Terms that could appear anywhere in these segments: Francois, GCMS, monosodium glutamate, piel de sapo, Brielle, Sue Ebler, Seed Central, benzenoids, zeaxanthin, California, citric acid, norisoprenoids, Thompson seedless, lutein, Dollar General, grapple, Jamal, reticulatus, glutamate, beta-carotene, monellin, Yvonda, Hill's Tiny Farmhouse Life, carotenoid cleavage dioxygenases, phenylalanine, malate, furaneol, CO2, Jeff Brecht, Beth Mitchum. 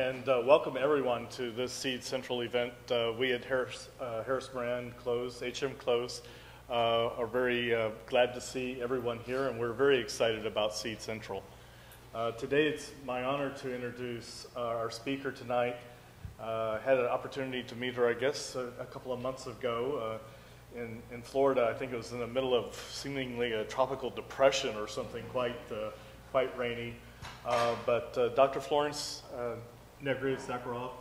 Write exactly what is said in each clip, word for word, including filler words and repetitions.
and uh, welcome everyone to this Seed Central event. Uh, we at Harris, uh, Harris-Moran Clause, H M Clause, uh, are very uh, glad to see everyone here, and we're very excited about Seed Central. Uh, today it's my honor to introduce uh, our speaker tonight. Uh, had an opportunity to meet her, I guess, a, a couple of months ago uh, in, in Florida. I think it was in the middle of seemingly a tropical depression or something quite, uh, quite rainy. Uh, but uh, Doctor Florence uh, Negris Zakharov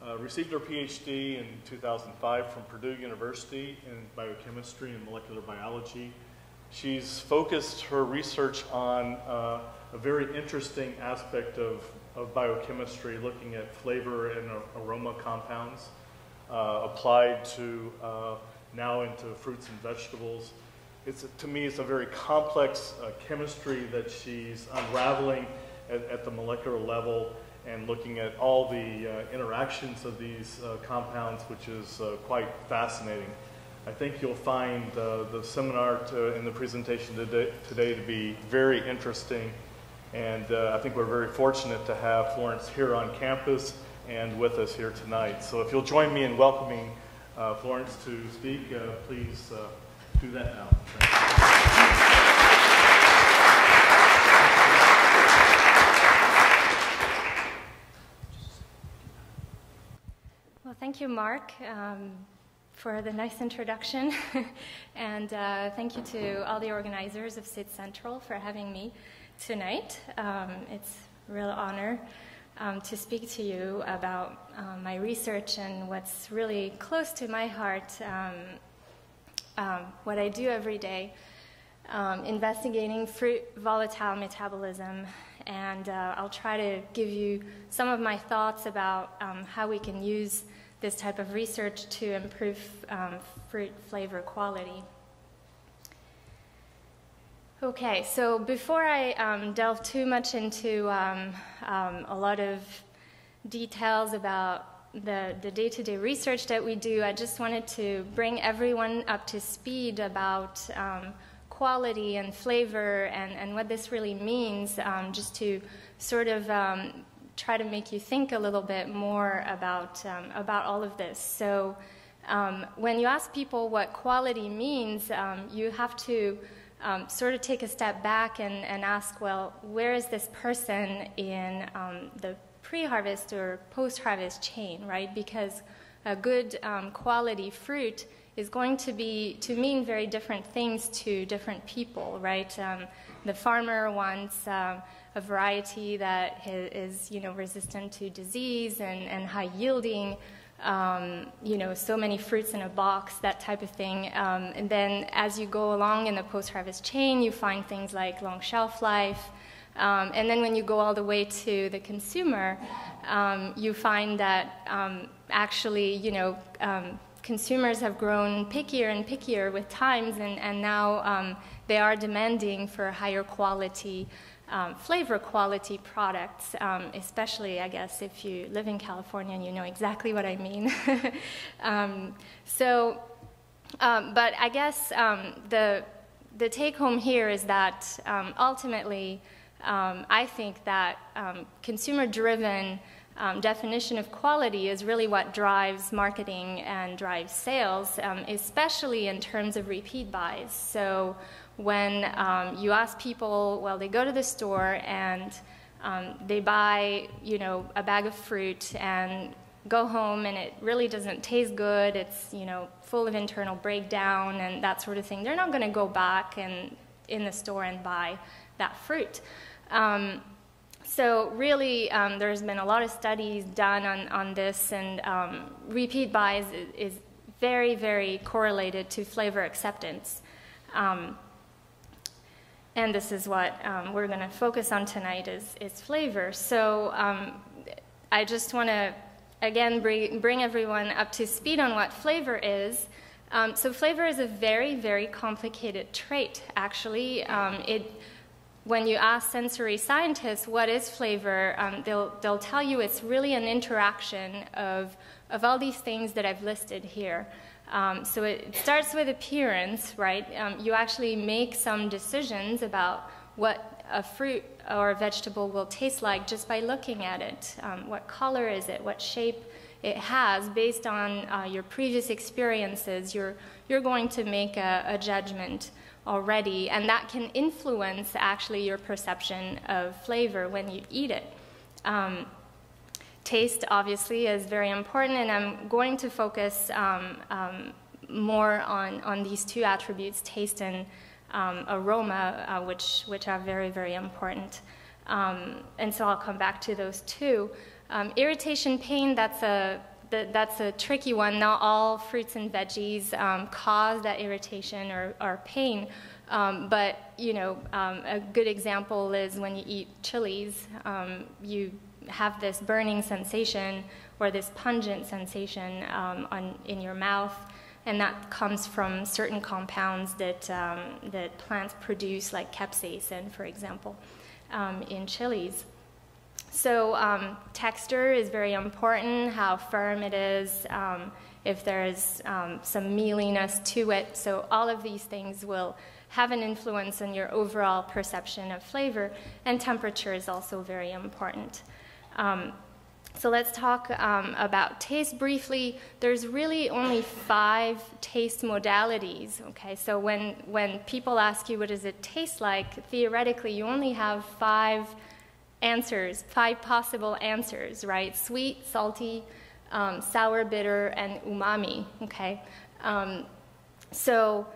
uh, received her PhD in two thousand five from Purdue University in biochemistry and molecular biology. She's focused her research on uh, a very interesting aspect of, of biochemistry, looking at flavor and aroma compounds uh, applied to uh, now into fruits and vegetables. It's, to me, it's a very complex uh, chemistry that she's unraveling at, at the molecular level and looking at all the uh, interactions of these uh, compounds, which is uh, quite fascinating. I think you'll find uh, the seminar to, and the presentation today, today to be very interesting, and uh, I think we're very fortunate to have Florence here on campus and with us here tonight. So if you'll join me in welcoming uh, Florence to speak, uh, please uh, do that now. Well, thank you, Mark, um, for the nice introduction. And uh, thank you to all the organizers of Seed Central for having me tonight. Um, it's a real honor um, to speak to you about uh, my research and what's really close to my heart. Um, Um, what I do every day, um, investigating fruit volatile metabolism, and uh, I'll try to give you some of my thoughts about um, how we can use this type of research to improve um, fruit flavor quality. Okay, so before I um, delve too much into um, um, a lot of details about the day-to-day research that we do, I just wanted to bring everyone up to speed about um, quality and flavor and, and what this really means, um, just to sort of um, try to make you think a little bit more about, um, about all of this. So um, when you ask people what quality means, um, you have to Um, sort of take a step back and, and ask, well, where is this person in um, the pre-harvest or post-harvest chain, right? Because a good um, quality fruit is going to be, to mean very different things to different people, right? Um, the farmer wants um, a variety that is, you know, resistant to disease and, and high yielding. Um, you know, so many fruits in a box, that type of thing. Um, and then as you go along in the post-harvest chain, you find things like long shelf life. Um, and then when you go all the way to the consumer, um, you find that um, actually, you know, um, consumers have grown pickier and pickier with times, and, and now um, they are demanding for higher quality Um, flavor quality products, um, especially, I guess, if you live in California and you know exactly what I mean. um, so, um, but I guess um, the, the take home here is that um, ultimately um, I think that um, consumer-driven um, definition of quality is really what drives marketing and drives sales, um, especially in terms of repeat buys. So when um, you ask people, well, they go to the store and um, they buy, you know, a bag of fruit and go home and it really doesn't taste good, it's, you know, full of internal breakdown and that sort of thing, they're not going to go back and in the store and buy that fruit. Um, so really, um, there's been a lot of studies done on, on this, and um, repeat buys is, is very, very correlated to flavor acceptance. Um, And this is what um, we're going to focus on tonight is, is flavor. So um, I just want to, again, bring, bring everyone up to speed on what flavor is. Um, so flavor is a very, very complicated trait, actually. Um, it, when you ask sensory scientists what is flavor, um, they'll, they'll tell you it's really an interaction of, of all these things that I've listed here. Um, so it starts with appearance, right? Um, you actually make some decisions about what a fruit or a vegetable will taste like just by looking at it. Um, what color is it? What shape it has? Based on uh, your previous experiences, you're, you're going to make a, a judgment already, and that can influence actually your perception of flavor when you eat it. Um, taste, obviously, is very important, and I'm going to focus um, um, more on, on these two attributes, taste and Um, aroma, uh, which, which are very, very important. Um, and so I'll come back to those two. Um, irritation, pain, that's a, that, that's a tricky one. Not all fruits and veggies um, cause that irritation or, or pain. Um, but, you know, um, a good example is when you eat chilies, um, you have this burning sensation or this pungent sensation um, on, in your mouth. And that comes from certain compounds that, um, that plants produce, like capsaicin, for example, um, in chilies. So um, texture is very important, how firm it is, um, if there's um, some mealiness to it. So all of these things will have an influence on your overall perception of flavor. And temperature is also very important. Um, So let's talk um, about taste briefly. There's really only five taste modalities, okay? So when, when people ask you what does it taste like, theoretically you only have five answers, five possible answers, right? Sweet, salty, um, sour, bitter, and umami, okay? Um, so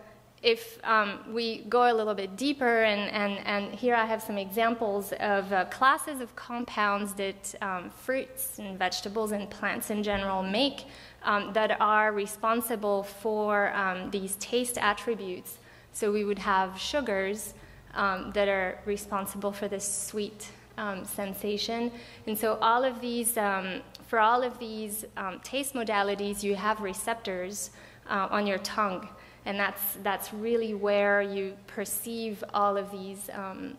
if um, we go a little bit deeper, and, and, and here I have some examples of uh, classes of compounds that um, fruits and vegetables and plants in general make um, that are responsible for um, these taste attributes. So we would have sugars um, that are responsible for this sweet um, sensation. And so all of these, um, for all of these um, taste modalities, you have receptors uh, on your tongue. And that's, that's really where you perceive all of these um,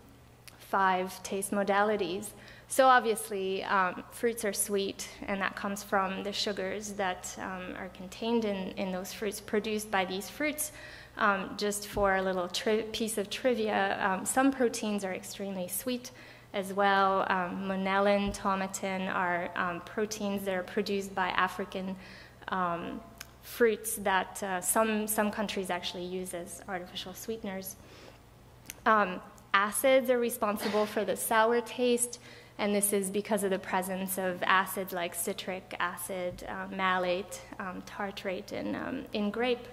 five taste modalities. So obviously, um, fruits are sweet, and that comes from the sugars that um, are contained in, in those fruits, produced by these fruits. Um, just for a little tri piece of trivia, um, some proteins are extremely sweet as well. Um, monellin, tomatin are um, proteins that are produced by African um, fruits that uh, some, some countries actually use as artificial sweeteners. Um, acids are responsible for the sour taste, and this is because of the presence of acids like citric acid, uh, malate, um, tartrate in, um, in grape.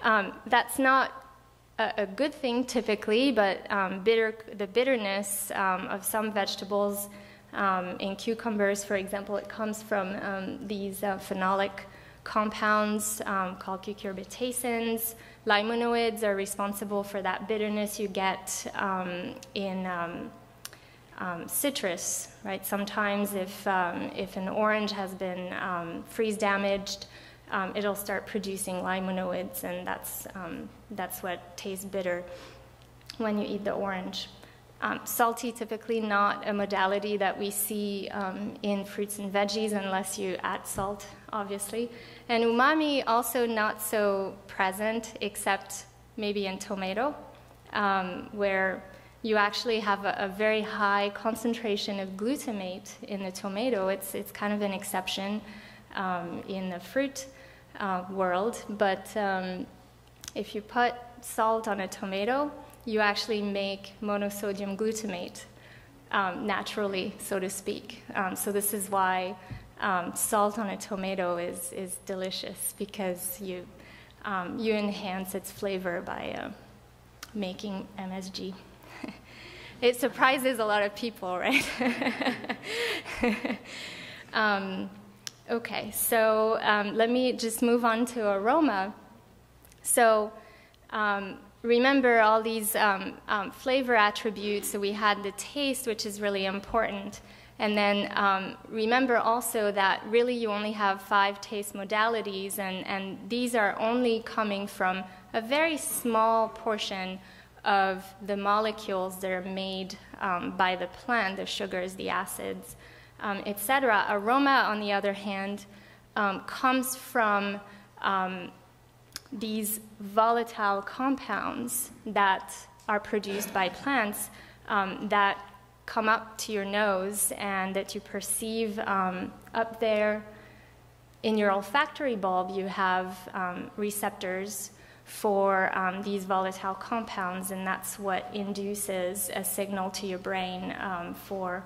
Um, that's not a, a good thing typically, but um, bitter, the bitterness um, of some vegetables, um, in cucumbers, for example, it comes from um, these uh, phenolic compounds um, called cucurbitacins. Limonoids are responsible for that bitterness you get um, in um, um, citrus, right? Sometimes if, um, if an orange has been um, freeze damaged, um, it'll start producing limonoids, and that's, um, that's what tastes bitter when you eat the orange. Um, salty, typically not a modality that we see um, in fruits and veggies unless you add salt, obviously. And umami, also not so present, except maybe in tomato, um, where you actually have a, a very high concentration of glutamate in the tomato. It's, it's kind of an exception um, in the fruit uh, world, but um, if you put salt on a tomato, you actually make monosodium glutamate um, naturally, so to speak. Um, so this is why um, salt on a tomato is, is delicious, because you, um, you enhance its flavor by uh, making M S G. It surprises a lot of people, right? um, okay, so um, let me just move on to aroma. So. Um, Remember all these um, um, flavor attributes. So we had the taste, which is really important. And then um, remember also that really you only have five taste modalities, and, and these are only coming from a very small portion of the molecules that are made um, by the plant, the sugars, the acids, um, et cetera. Aroma, on the other hand, um, comes from um, these volatile compounds that are produced by plants um, that come up to your nose and that you perceive um, up there. In your olfactory bulb, you have um, receptors for um, these volatile compounds, and that's what induces a signal to your brain um, for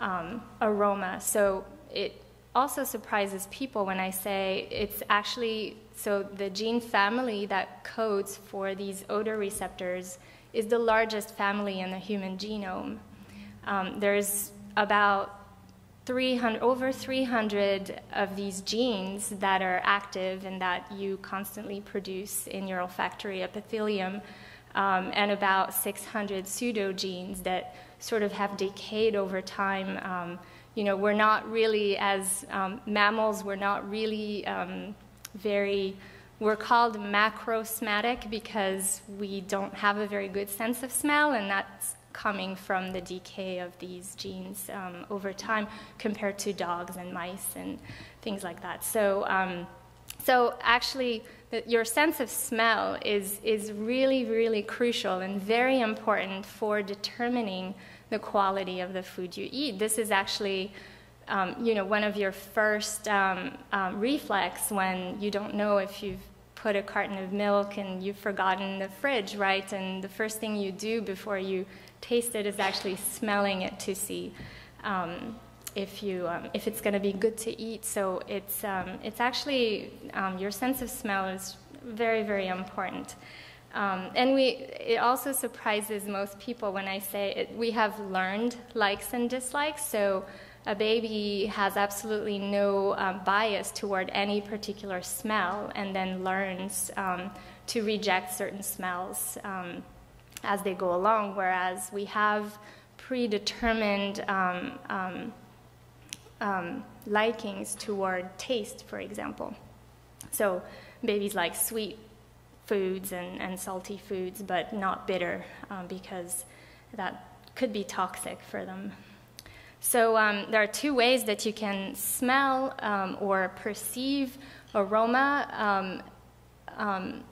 um, aroma. So it also surprises people when I say it's actually, so the gene family that codes for these odor receptors is the largest family in the human genome. Um, there's about three hundred, over three hundred of these genes that are active and that you constantly produce in your olfactory epithelium, um, and about six hundred pseudogenes that sort of have decayed over time. Um, you know, we're not really, as um, mammals, we're not really um, very, we're called macrosmatic because we don't have a very good sense of smell, and that's coming from the decay of these genes um, over time compared to dogs and mice and things like that. So, um, so actually, the, your sense of smell is, is really, really crucial and very important for determining the quality of the food you eat. This is actually um, you know, one of your first um, um, reflex when you don't know if you've put a carton of milk and you've forgotten the fridge, right? And the first thing you do before you taste it is actually smelling it to see um, if you um, if it's going to be good to eat. So it's um, it's actually um, your sense of smell is very, very important. Um, and we it also surprises most people when I say it, we have learned likes and dislikes. So a baby has absolutely no um, bias toward any particular smell, and then learns um, to reject certain smells Um, as they go along, whereas we have predetermined um, um, um, likings toward taste, for example. So babies like sweet foods and, and salty foods, but not bitter, um, because that could be toxic for them. So um, there are two ways that you can smell um, or perceive aroma. Um, um,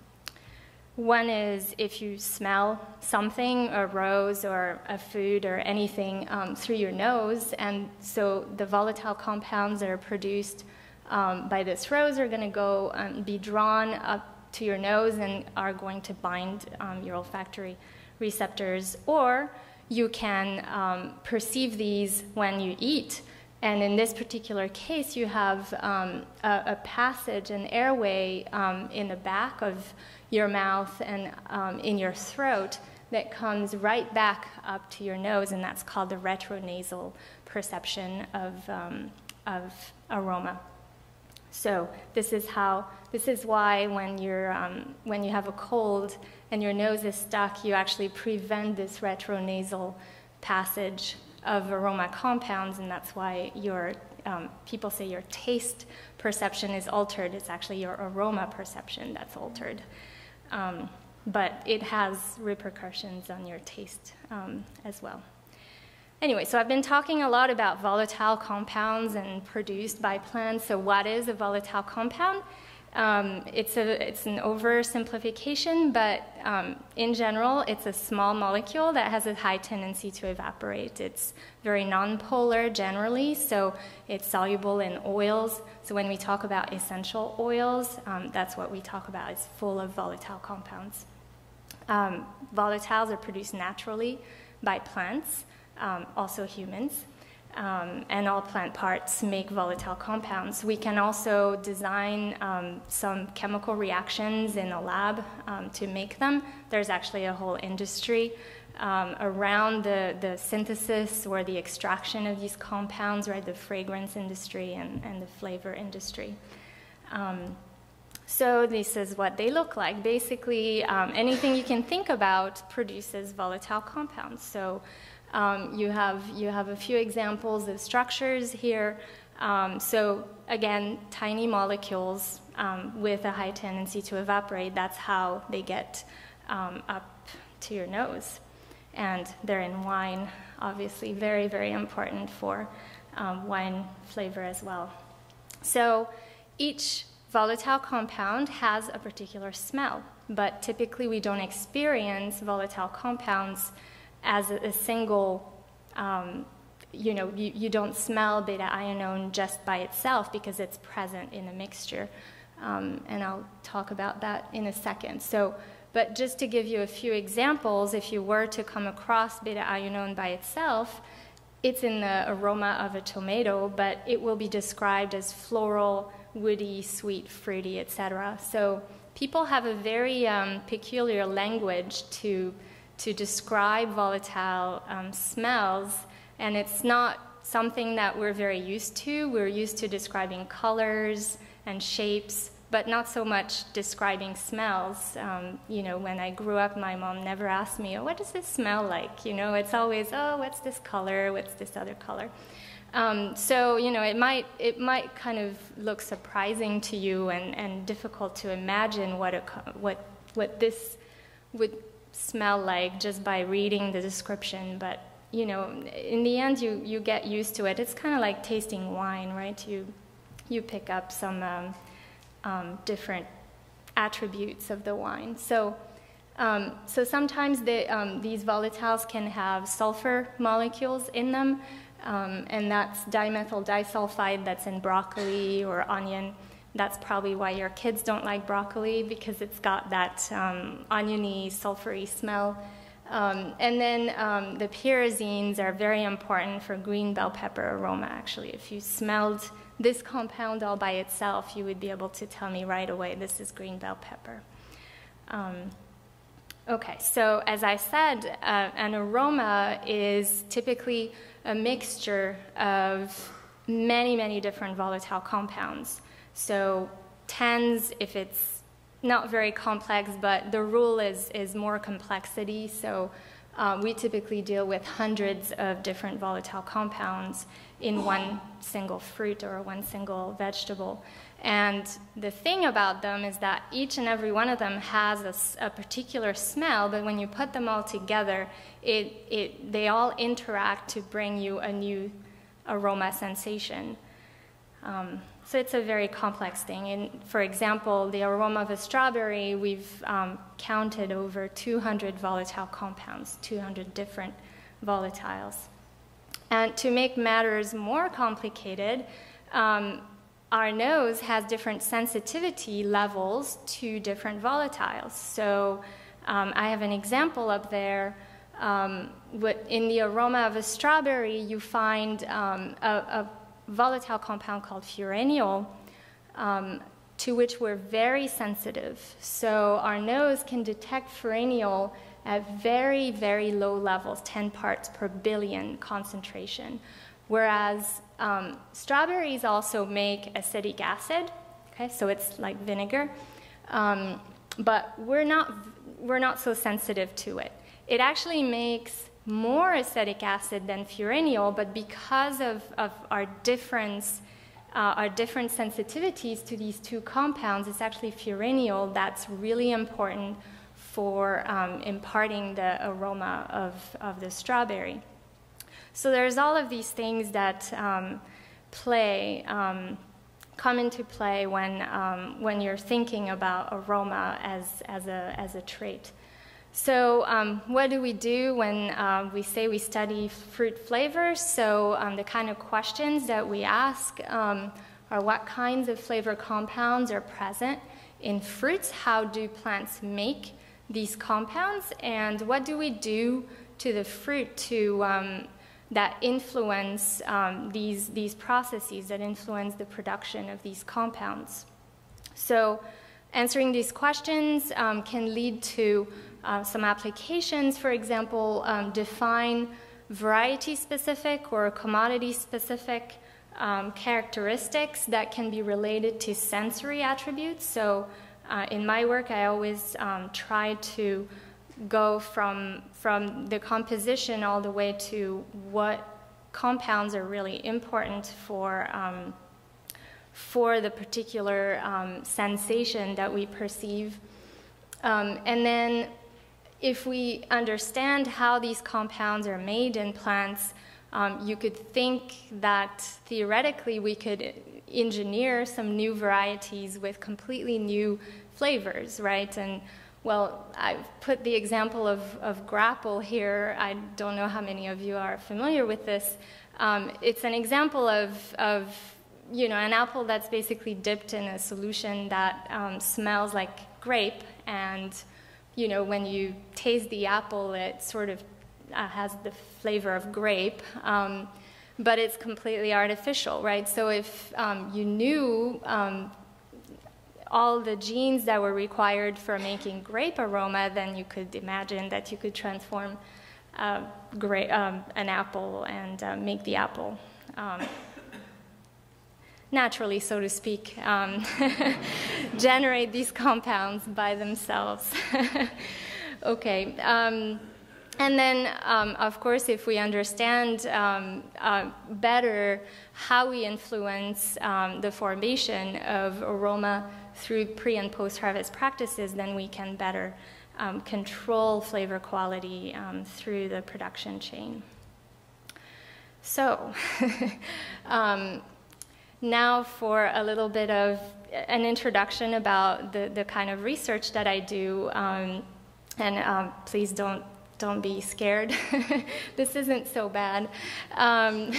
One is if you smell something, a rose or a food or anything um, through your nose, and so the volatile compounds that are produced um, by this rose are going to go and be drawn up to your nose and are going to bind um, your olfactory receptors. Or you can um, perceive these when you eat, and in this particular case you have um, a, a passage, an airway um, in the back of your mouth and um, in your throat that comes right back up to your nose, and that's called the retronasal perception of, um, of aroma. So this is how, this is why when you're um, when you have a cold and your nose is stuck, you actually prevent this retronasal passage of aroma compounds, and that's why your um, people say your taste perception is altered. It's actually your aroma perception that's altered. Um, but it has repercussions on your taste um, as well. Anyway, so I've been talking a lot about volatile compounds and produced by plants. So what is a volatile compound? Um, it's, a, it's an oversimplification, but um, in general, it's a small molecule that has a high tendency to evaporate. It's very nonpolar generally, so it's soluble in oils. So when we talk about essential oils, um, that's what we talk about. It's full of volatile compounds. Um, volatiles are produced naturally by plants, um, also humans. Um, and all plant parts make volatile compounds. We can also design um, some chemical reactions in a lab um, to make them. There's actually a whole industry um, around the, the synthesis or the extraction of these compounds, right? The fragrance industry and, and the flavor industry. Um, so this is what they look like. Basically, um, anything you can think about produces volatile compounds. So Um, you have you have a few examples of structures here. Um, so again, tiny molecules um, with a high tendency to evaporate. That's how they get um, up to your nose, and they're in wine. Obviously, very very important for um, wine flavor as well. So each volatile compound has a particular smell. but typically we don't experience volatile compounds as a, a single, um, you know, you, you don't smell beta-ionone just by itself because it's present in a mixture. Um, and I'll talk about that in a second. So, but just to give you a few examples, if you were to come across beta-ionone by itself, it's in the aroma of a tomato, but it will be described as floral, woody, sweet, fruity, et cetera. So people have a very um, peculiar language to, to describe volatile um, smells, and it's not something that we're very used to. We're used to describing colors and shapes, but not so much describing smells. Um, you know, when I grew up, my mom never asked me, oh, what does this smell like? You know, it's always, oh, what's this color? What's this other color? Um, so, you know, it might, it might kind of look surprising to you and, and difficult to imagine what, a, what, what this would smell like just by reading the description, but, you know, in the end, you, you get used to it. It's kind of like tasting wine, right? You, you pick up some um, um, different attributes of the wine. So, um, so sometimes they, um, these volatiles can have sulfur molecules in them, um, and that's dimethyl disulfide that's in broccoli or onion. That's probably why your kids don't like broccoli, because it's got that um, oniony, sulfury smell. Um, and then um, the pyrazines are very important for green bell pepper aroma, actually. If you smelled this compound all by itself, you would be able to tell me right away, this is green bell pepper. Um, okay, so as I said, uh, an aroma is typically a mixture of many, many different volatile compounds. So tens, if it's not very complex, but the rule is, is more complexity. So um, we typically deal with hundreds of different volatile compounds in one single fruit or one single vegetable. And the thing about them is that each and every one of them has a, a particular smell, but when you put them all together, it, it, they all interact to bring you a new aroma sensation. Um, So it's a very complex thing. And for example, the aroma of a strawberry, we've um, counted over two hundred volatile compounds, two hundred different volatiles. And to make matters more complicated, um, our nose has different sensitivity levels to different volatiles. So um, I have an example up there. Um, in the aroma of a strawberry, you find um, a, a volatile compound called furaneol, um, to which we're very sensitive. So our nose can detect furaneol at very, very low levels, ten parts per billion concentration. Whereas um, strawberries also make acetic acid, okay, so it's like vinegar, um, but we're not, we're not so sensitive to it. It actually makes more acetic acid than furaneol, but because of, of our difference, uh, our different sensitivities to these two compounds, it's actually furaneol that's really important for um, imparting the aroma of, of the strawberry. So there's all of these things that um, play, um, come into play when, um, when you're thinking about aroma as, as, a, as a trait. So um, what do we do when uh, we say we study fruit flavors? So um, the kind of questions that we ask um, are what kinds of flavor compounds are present in fruits, how do plants make these compounds, and what do we do to the fruit to, um, that influence um, these, these processes, that influence the production of these compounds. So answering these questions um, can lead to Uh, some applications, for example, um, define variety-specific or commodity-specific um, characteristics that can be related to sensory attributes. So uh, in my work, I always um, try to go from, from the composition all the way to what compounds are really important for, um, for the particular um, sensation that we perceive. Um, and then if we understand how these compounds are made in plants, um, you could think that theoretically we could engineer some new varieties with completely new flavors, right? And Well, I've put the example of, of grapple here. I don't know how many of you are familiar with this. Um, it's an example of, of, you know, an apple that's basically dipped in a solution that um, smells like grape, and, you know, when you taste the apple, it sort of uh, has the flavor of grape, um, but it's completely artificial, right? So if um, you knew um, all the genes that were required for making grape aroma, then you could imagine that you could transform uh, grape, um, an apple and uh, make the apple um, naturally, so to speak, um, generate these compounds by themselves. Okay. Um, And then, um, of course, if we understand um, uh, better how we influence um, the formation of aroma through pre- and post-harvest practices, then we can better um, control flavor quality um, through the production chain. So, um, now for a little bit of an introduction about the, the kind of research that I do, um, and um, please don't Don't be scared. This isn't so bad. Um,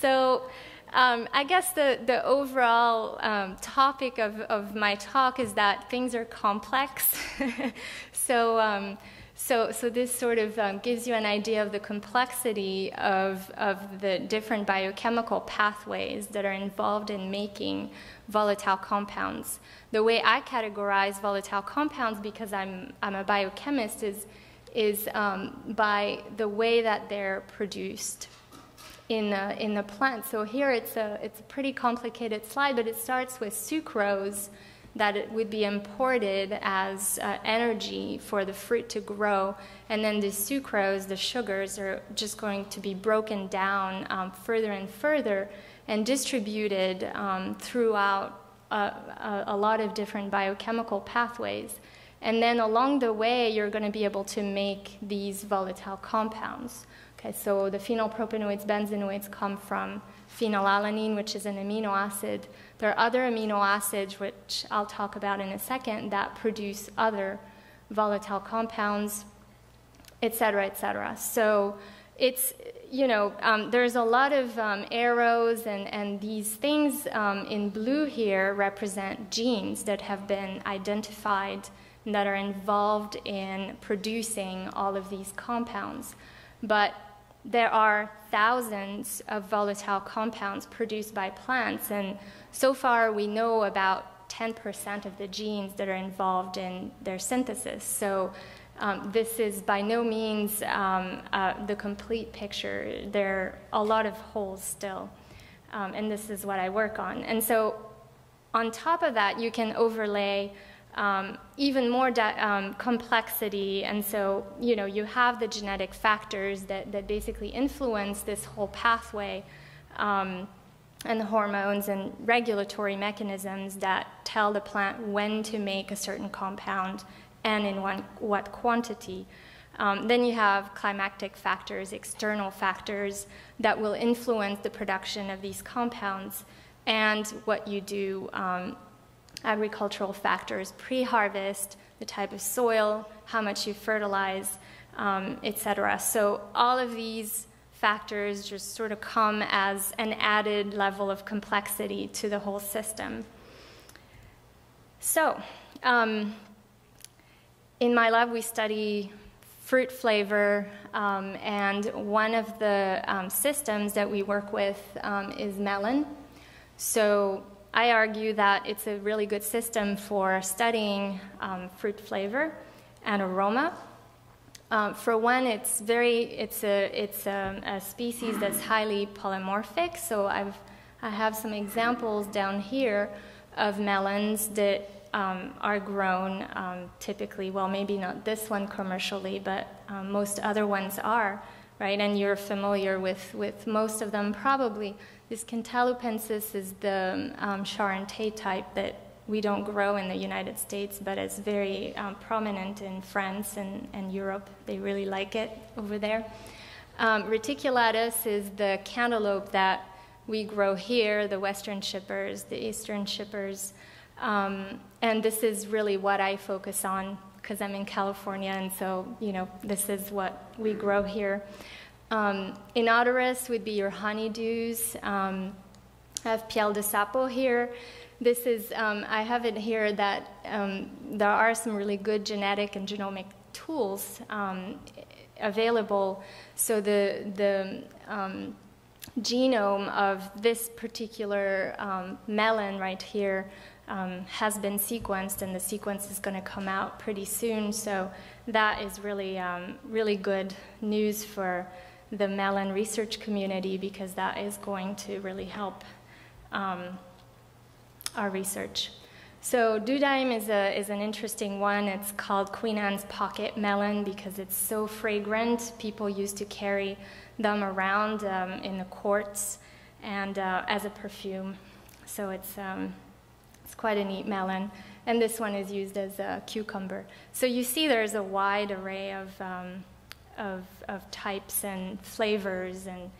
so um, I guess the, the overall um, topic of, of my talk is that things are complex. so, um, so, so this sort of um, gives you an idea of the complexity of, of the different biochemical pathways that are involved in making volatile compounds. The way I categorize volatile compounds, because I'm, I'm a biochemist, is, is um, by the way that they're produced in the, in the plant. So here it's a, it's a pretty complicated slide, but it starts with sucrose that it would be imported as uh, energy for the fruit to grow. And then the sucrose, the sugars, are just going to be broken down um, further and further and distributed um, throughout a, a lot of different biochemical pathways. And then along the way, you're going to be able to make these volatile compounds. Okay, so the phenylpropanoids, benzenoids come from phenylalanine, which is an amino acid. There are other amino acids, which I'll talk about in a second, that produce other volatile compounds, et cetera, et cetera. So it's, you know, um, there's a lot of um, arrows, and, and these things um, in blue here represent genes that have been identified and that are involved in producing all of these compounds. But there are thousands of volatile compounds produced by plants, and so far we know about ten percent of the genes that are involved in their synthesis. So um, this is by no means um, uh, the complete picture. There are a lot of holes still, um, and this is what I work on. And so on top of that, you can overlay Um, even more di um, complexity, and so, you know, you have the genetic factors that, that basically influence this whole pathway, um, and the hormones and regulatory mechanisms that tell the plant when to make a certain compound and in one, what quantity. Um, then you have climactic factors, external factors that will influence the production of these compounds, and what you do um, agricultural factors, pre-harvest, the type of soil, how much you fertilize, um, et cetera. So all of these factors just sort of come as an added level of complexity to the whole system. So um, in my lab, we study fruit flavor, um, and one of the um, systems that we work with um, is melon. So I argue that it's a really good system for studying um, fruit flavor and aroma. Um, for one, it's very it's a it's a, a species that's highly polymorphic. So I've I have some examples down here of melons that um, are grown um, typically. Well, maybe not this one commercially, but um, most other ones are, right? And you're familiar with with most of them probably. This Cantaloupensis is the um, Charentay type that we don't grow in the United States, but it's very um, prominent in France and, and Europe. They really like it over there. Um, reticulatus is the cantaloupe that we grow here, the Western shippers, the Eastern shippers. Um, And this is really what I focus on because I'm in California, and so, you know, this is what we grow here. Um, Inodorous would be your honeydews. Um, I have piel de sapo here. This is, um, I have it here that um, there are some really good genetic and genomic tools um, available. So the, the um, genome of this particular um, melon right here um, has been sequenced, and the sequence is going to come out pretty soon. So that is really, um, really good news for the melon research community, because that is going to really help um, our research. So Dudime is, a, is an interesting one. It's called Queen Anne's Pocket Melon because it's so fragrant. People used to carry them around um, in the courts and uh, as a perfume. So it's, um, it's quite a neat melon. And this one is used as a cucumber. So you see there's a wide array of, um, of, of types and flavors and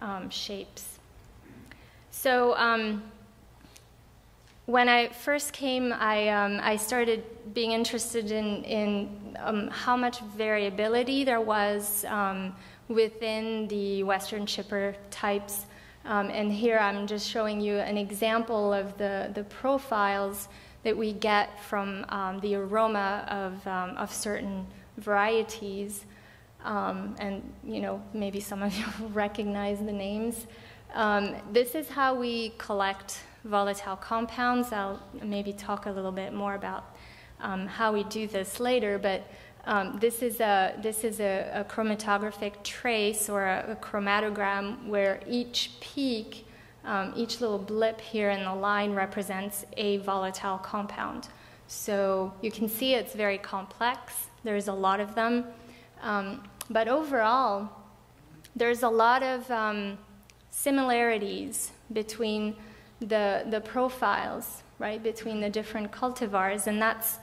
um, shapes. So um, when I first came, I, um, I started being interested in, in um, how much variability there was um, within the Western shipper types. Um, and here I'm just showing you an example of the, the profiles that we get from um, the aroma of, um, of certain varieties. Um, and, you know, maybe some of you recognize the names. Um, this is how we collect volatile compounds. I'll maybe talk a little bit more about um, how we do this later, but um, this is a this is a, a chromatographic trace or a, a chromatogram where each peak, um, each little blip here in the line represents a volatile compound. So you can see it's very complex. There's a lot of them, um, but overall, there's a lot of um, similarities between the, the profiles, right, between the different cultivars, and that's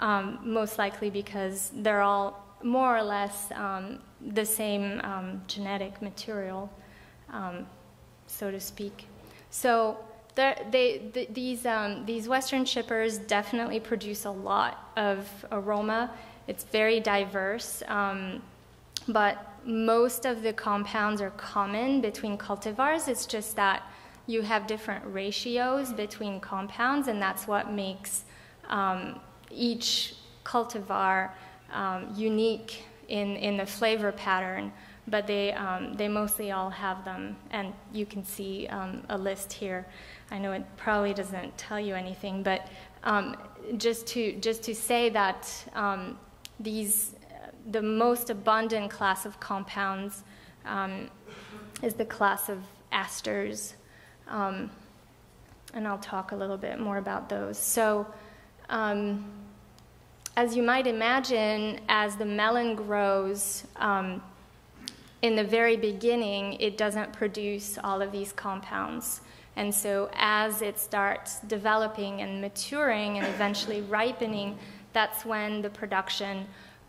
um, most likely because they're all more or less um, the same um, genetic material, um, so to speak. So there, they, th these, um, these Western shippers definitely produce a lot of aroma. It's very diverse, um, but most of the compounds are common between cultivars. It's just that you have different ratios between compounds, and that's what makes um, each cultivar um, unique in, in the flavor pattern, but they, um, they mostly all have them, and you can see um, a list here. I know it probably doesn't tell you anything, but um, just, to, just to say that um, these, the most abundant class of compounds um, is the class of asters. Um, and I'll talk a little bit more about those. So um, as you might imagine, as the melon grows, um, in the very beginning, it doesn't produce all of these compounds. And so as it starts developing and maturing and eventually ripening, that's when the production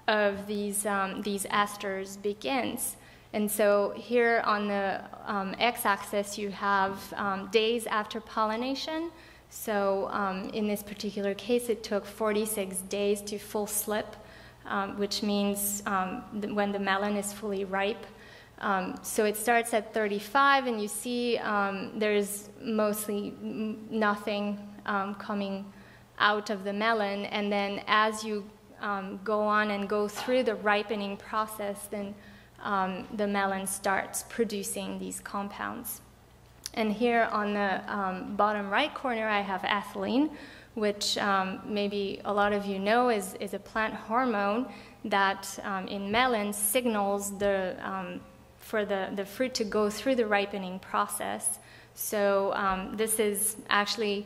of these, um, these asters begins. And so here on the um, x-axis, you have um, days after pollination. So um, in this particular case, it took forty-six days to full slip, um, which means um, when the melon is fully ripe. Um, so it starts at thirty-five, and you see um, there's mostly nothing um, coming out of the melon. And then as you um, go on and go through the ripening process, then Um, the melon starts producing these compounds. And here on the um, bottom right corner, I have ethylene, which um, maybe a lot of you know is, is a plant hormone that um, in melons signals the, um, for the, the fruit to go through the ripening process. So um, this is actually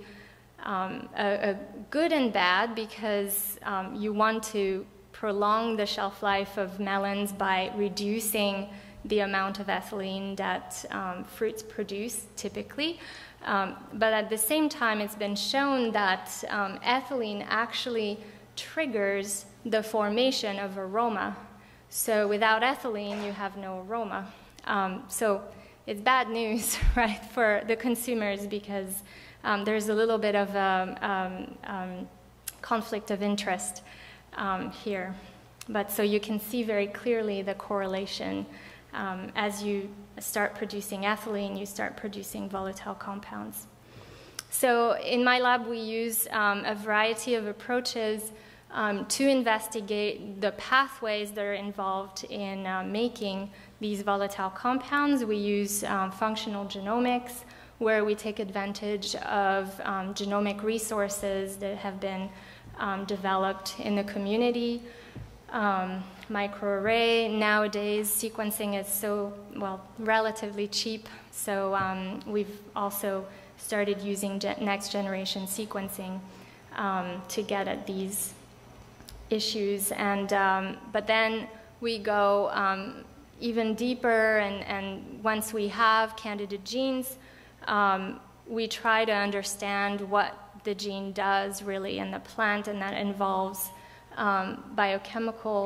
um, a, a good and bad, because um, you want to prolong the shelf life of melons by reducing the amount of ethylene that um, fruits produce typically. Um, but at the same time, it's been shown that um, ethylene actually triggers the formation of aroma. So without ethylene, you have no aroma. Um, so it's bad news, right, for the consumers, because um, there's a little bit of a um, um, conflict of interest um, here. But so you can see very clearly the correlation. Um, as you start producing ethylene, you start producing volatile compounds. So in my lab, we use um, a variety of approaches um, to investigate the pathways that are involved in uh, making these volatile compounds. We use um, functional genomics, where we take advantage of um, genomic resources that have been um, developed in the community. Um, microarray, nowadays sequencing is so, well, relatively cheap, so um, we've also started using ge- next generation sequencing um, to get at these issues. And, um, but then we go um, even deeper, and, and once we have candidate genes, um, we try to understand what the gene does really in the plant, and that involves Um, biochemical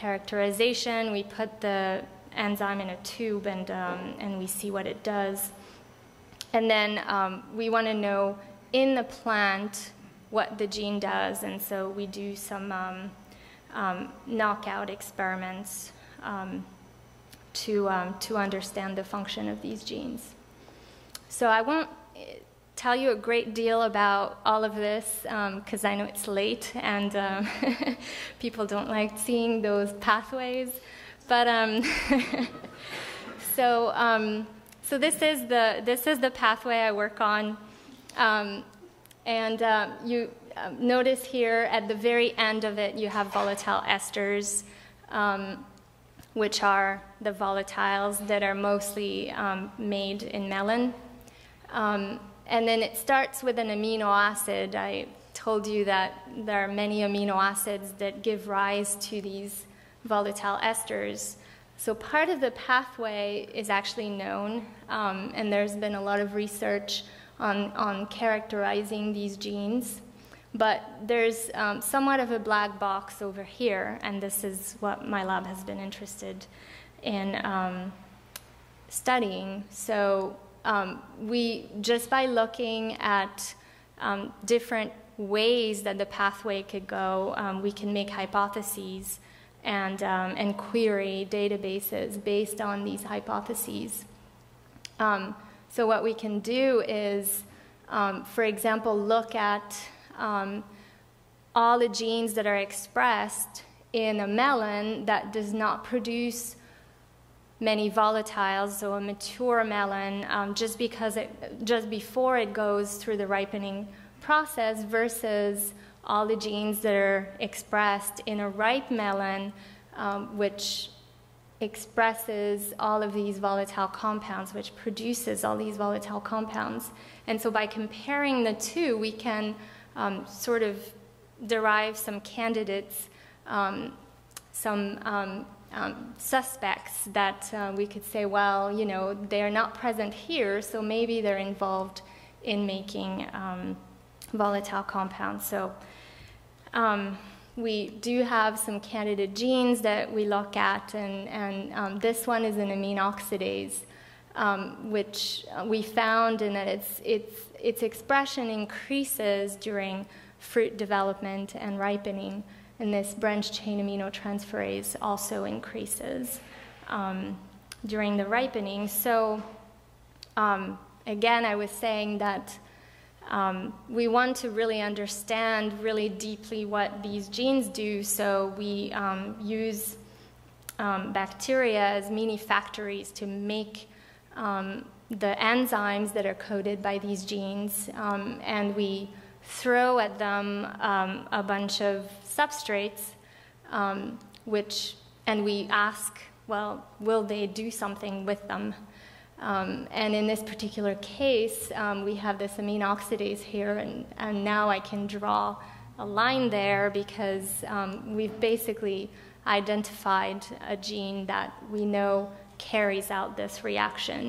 characterization. We put the enzyme in a tube and, um, and we see what it does. And then um, we want to know in the plant what the gene does, and so we do some um, um, knockout experiments um, to, um, to understand the function of these genes. So I won't tell you a great deal about all of this, because um, I know it's late and um, people don't like seeing those pathways. But um, so um, so this is the this is the pathway I work on, um, and uh, you notice here at the very end of it you have volatile esters, um, which are the volatiles that are mostly um, made in melon. Um, And then it starts with an amino acid. I told you that there are many amino acids that give rise to these volatile esters. So part of the pathway is actually known, um, and there's been a lot of research on, on characterizing these genes. But there's um, somewhat of a black box over here, and this is what my lab has been interested in um, studying. So. Um, we, just by looking at um, different ways that the pathway could go, um, we can make hypotheses and, um, and query databases based on these hypotheses. Um, so what we can do is, um, for example, look at um, all the genes that are expressed in a melon that does not produce many volatiles, so a mature melon, um, just because it, just before it goes through the ripening process, versus all the genes that are expressed in a ripe melon, um, which expresses all of these volatile compounds, which produces all these volatile compounds. And so by comparing the two, we can um, sort of derive some candidates, um, some um, Um, suspects that uh, we could say, well, you know, they are not present here, so maybe they're involved in making um, volatile compounds. So um, we do have some candidate genes that we look at, and, and um, this one is an amine oxidase, um, which we found in that its, its, its expression increases during fruit development and ripening. And this branch-chain aminotransferase also increases um, during the ripening. So um, again, I was saying that um, we want to really understand really deeply what these genes do, so we um, use um, bacteria as mini factories to make um, the enzymes that are coded by these genes, um, and we throw at them um, a bunch of substrates, um, which, and we ask, well, will they do something with them? Um, and in this particular case, um, we have this amine oxidase here, and, and now I can draw a line there because um, we've basically identified a gene that we know carries out this reaction,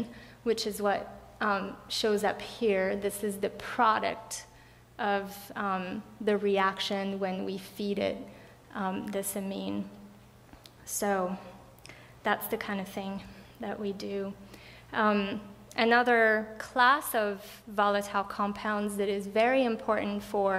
which is what um, shows up here. This is the product of um, the reaction when we feed it um, this amine. So that's the kind of thing that we do. Um, another class of volatile compounds that is very important for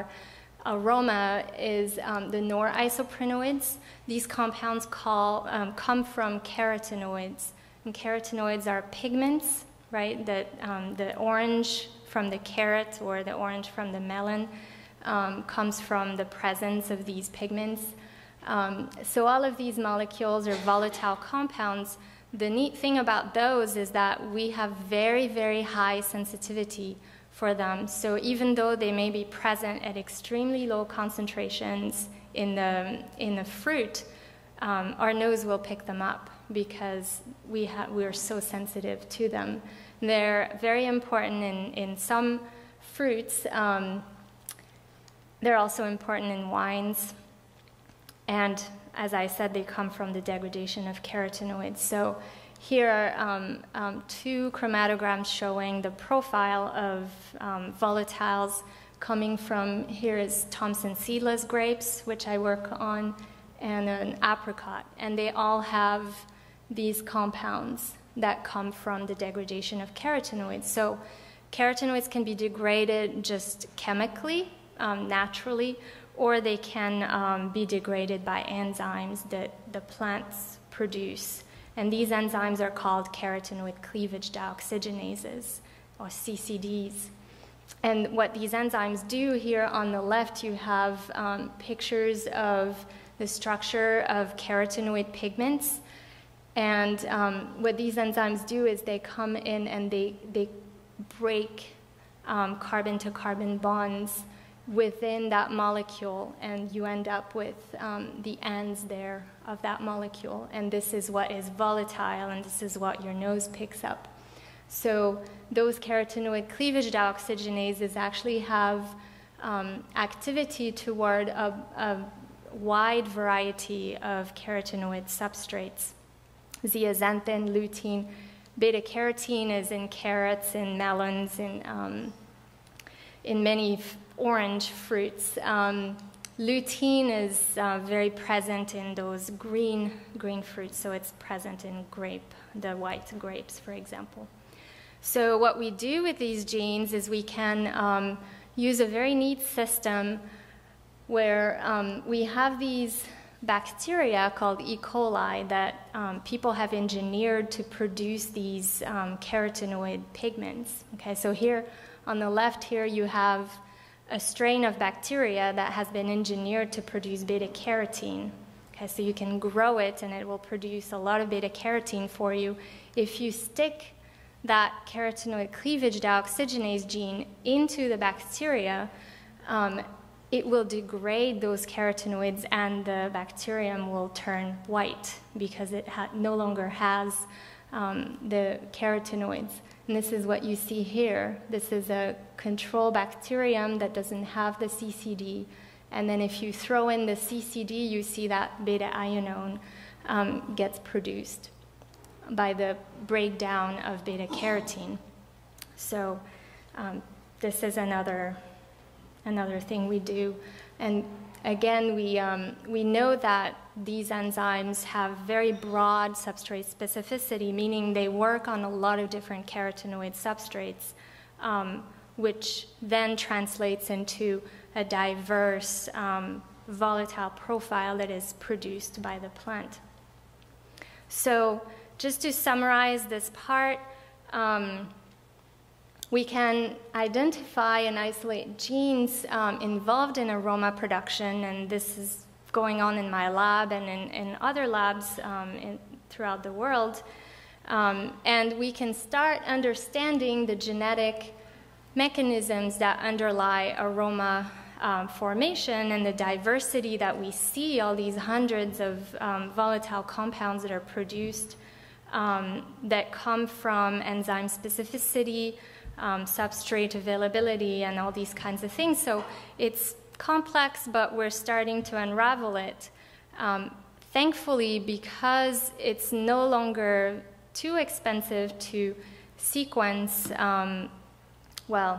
aroma is um, the norisoprenoids. These compounds call, um, come from carotenoids. And carotenoids are pigments, right? That um, the orange from the carrot or the orange from the melon um, comes from the presence of these pigments. Um, so all of these molecules are volatile compounds. The neat thing about those is that we have very, very high sensitivity for them. So even though they may be present at extremely low concentrations in the, in the fruit, um, our nose will pick them up because we, ha we are so sensitive to them. They're very important in, in some fruits. Um, they're also important in wines. And as I said, they come from the degradation of carotenoids. So here are um, um, two chromatograms showing the profile of um, volatiles coming from, here is Thompson seedless grapes, which I work on, and an apricot. And they all have these compounds that come from the degradation of carotenoids. So carotenoids can be degraded just chemically, um, naturally, or they can um, be degraded by enzymes that the plants produce. And these enzymes are called carotenoid cleavage dioxygenases, or C C Ds. And what these enzymes do, here on the left, you have um, pictures of the structure of carotenoid pigments. And um, what these enzymes do is they come in and they, they break um, carbon-to-carbon bonds within that molecule, and you end up with um, the ends there of that molecule. And this is what is volatile, and this is what your nose picks up. So those carotenoid cleavage dioxygenases actually have um, activity toward a, a wide variety of carotenoid substrates. Zeaxanthin, lutein, beta-carotene is in carrots, in melons, in, um, in many f orange fruits. Um, lutein is uh, very present in those green, green fruits, so it's present in grape, the white grapes, for example. So what we do with these genes is we can um, use a very neat system where um, we have these bacteria called E. coli that um, people have engineered to produce these um, carotenoid pigments. Okay, so here on the left here you have a strain of bacteria that has been engineered to produce beta-carotene. Okay, so you can grow it and it will produce a lot of beta-carotene for you. If you stick that carotenoid cleavage dioxygenase gene into the bacteria, um, it will degrade those carotenoids and the bacterium will turn white because it ha no longer has um, the carotenoids. And this is what you see here. This is a control bacterium that doesn't have the C C D. And then if you throw in the C C D, you see that beta-ionone um, gets produced by the breakdown of beta-carotene. So um, this is another... Another thing we do. And again, we, um, we know that these enzymes have very broad substrate specificity, meaning they work on a lot of different carotenoid substrates, um, which then translates into a diverse um, volatile profile that is produced by the plant. So just to summarize this part, um, we can identify and isolate genes um, involved in aroma production, and this is going on in my lab and in, in other labs um, in, throughout the world. Um, and we can start understanding the genetic mechanisms that underlie aroma um, formation and the diversity that we see, all these hundreds of um, volatile compounds that are produced um, that come from enzyme specificity, Um, substrate availability, and all these kinds of things. So it's complex, but we're starting to unravel it. Um, thankfully, because it's no longer too expensive to sequence, um, well,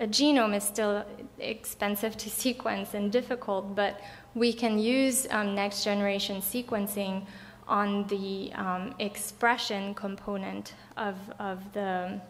a genome is still expensive to sequence and difficult, but we can use um, next-generation sequencing on the um, expression component of, of the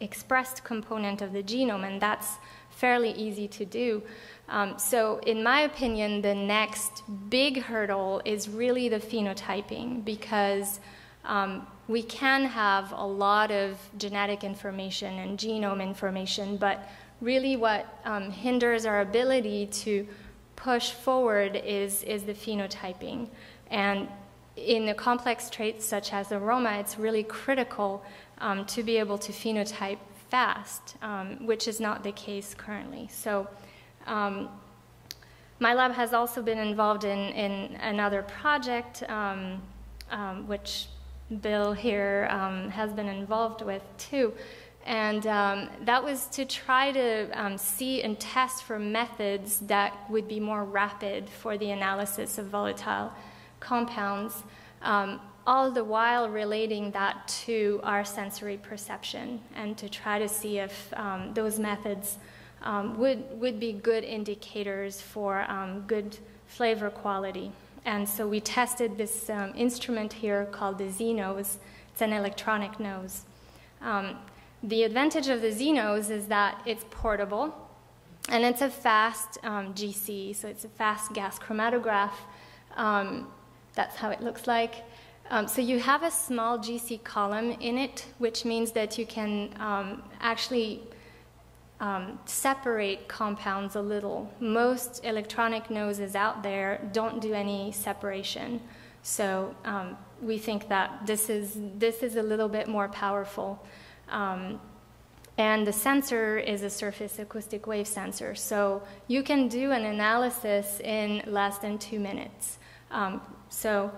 expressed component of the genome, and that's fairly easy to do. Um, so in my opinion, the next big hurdle is really the phenotyping, because um, we can have a lot of genetic information and genome information, but really what um, hinders our ability to push forward is, is the phenotyping. And in a complex trait such as aroma, it's really critical um, to be able to phenotype fast, um, which is not the case currently. So um, my lab has also been involved in, in another project, um, um, which Bill here um, has been involved with too. And um, that was to try to um, see and test for methods that would be more rapid for the analysis of volatile compounds, um, all the while relating that to our sensory perception, and to try to see if um, those methods um, would, would be good indicators for um, good flavor quality. And so we tested this um, instrument here called the zNose. It's an electronic nose. Um, The advantage of the zNose is that it's portable, and it's a fast um, G C, so it's a fast gas chromatograph. Um, that's how it looks like. Um, so you have a small G C column in it, which means that you can um, actually um, separate compounds a little. Most electronic noses out there don't do any separation. So um, we think that this is, this is a little bit more powerful. Um, and the sensor is a surface acoustic wave sensor, so you can do an analysis in less than two minutes. Um, so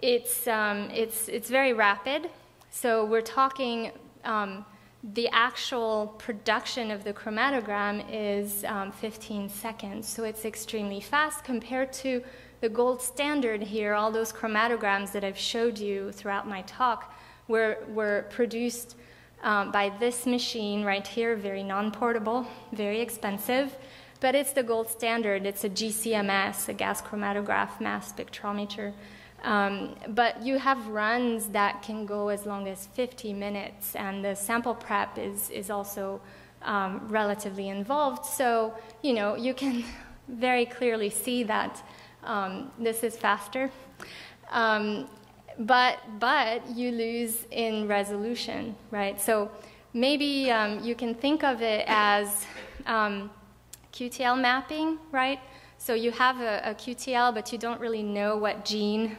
it's, um, it's, it's very rapid. So we're talking um, the actual production of the chromatogram is um, fifteen seconds, so it's extremely fast compared to the gold standard here. All those chromatograms that I've showed you throughout my talk were, were produced Um, by this machine right here, very non-portable, very expensive, but it's the gold standard. It's a G C M S, a gas chromatograph mass spectrometer. Um, but you have runs that can go as long as fifty minutes, and the sample prep is, is also um, relatively involved. So, you know, you can very clearly see that um, this is faster. Um, But, but you lose in resolution, right? So maybe um, you can think of it as um, Q T L mapping, right? So you have a, a Q T L, but you don't really know what gene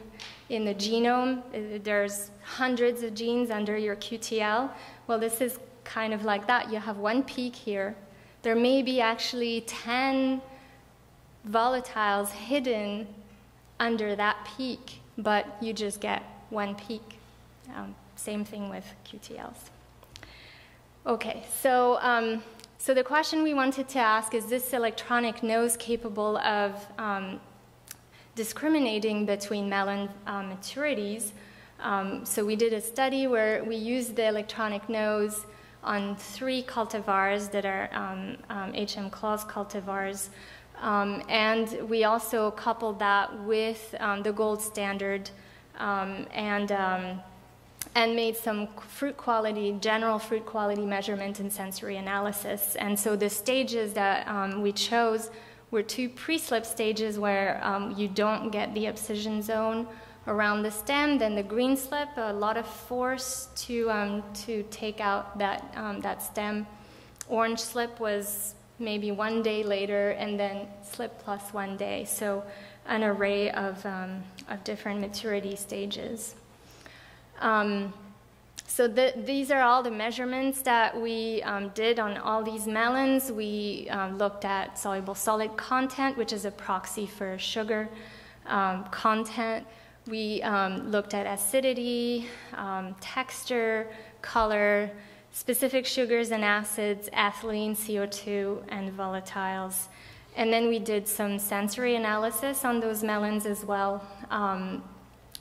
in the genome. There's hundreds of genes under your Q T L. Well, this is kind of like that. You have one peak here. There may be actually ten volatiles hidden under that peak, but you just get one peak. Um, same thing with Q T Ls. Okay, so, um, so the question we wanted to ask is, this electronic nose capable of um, discriminating between melon uh, maturities? Um, so we did a study where we used the electronic nose on three cultivars that are um, um, H M Clause cultivars. Um, and we also coupled that with um, the gold standard um, and, um, and made some fruit quality, general fruit quality measurement and sensory analysis. And so the stages that um, we chose were two pre-slip stages where um, you don't get the abscission zone around the stem, then the green slip, a lot of force to, um, to take out that, um, that stem. Orange slip was maybe one day later, and then slip plus one day. So an array of, um, of different maturity stages. Um, so the, these are all the measurements that we um, did on all these melons. We um, looked at soluble solid content, which is a proxy for sugar um, content. We um, looked at acidity, um, texture, color, specific sugars and acids, ethylene, C O two, and volatiles. And then we did some sensory analysis on those melons as well, um,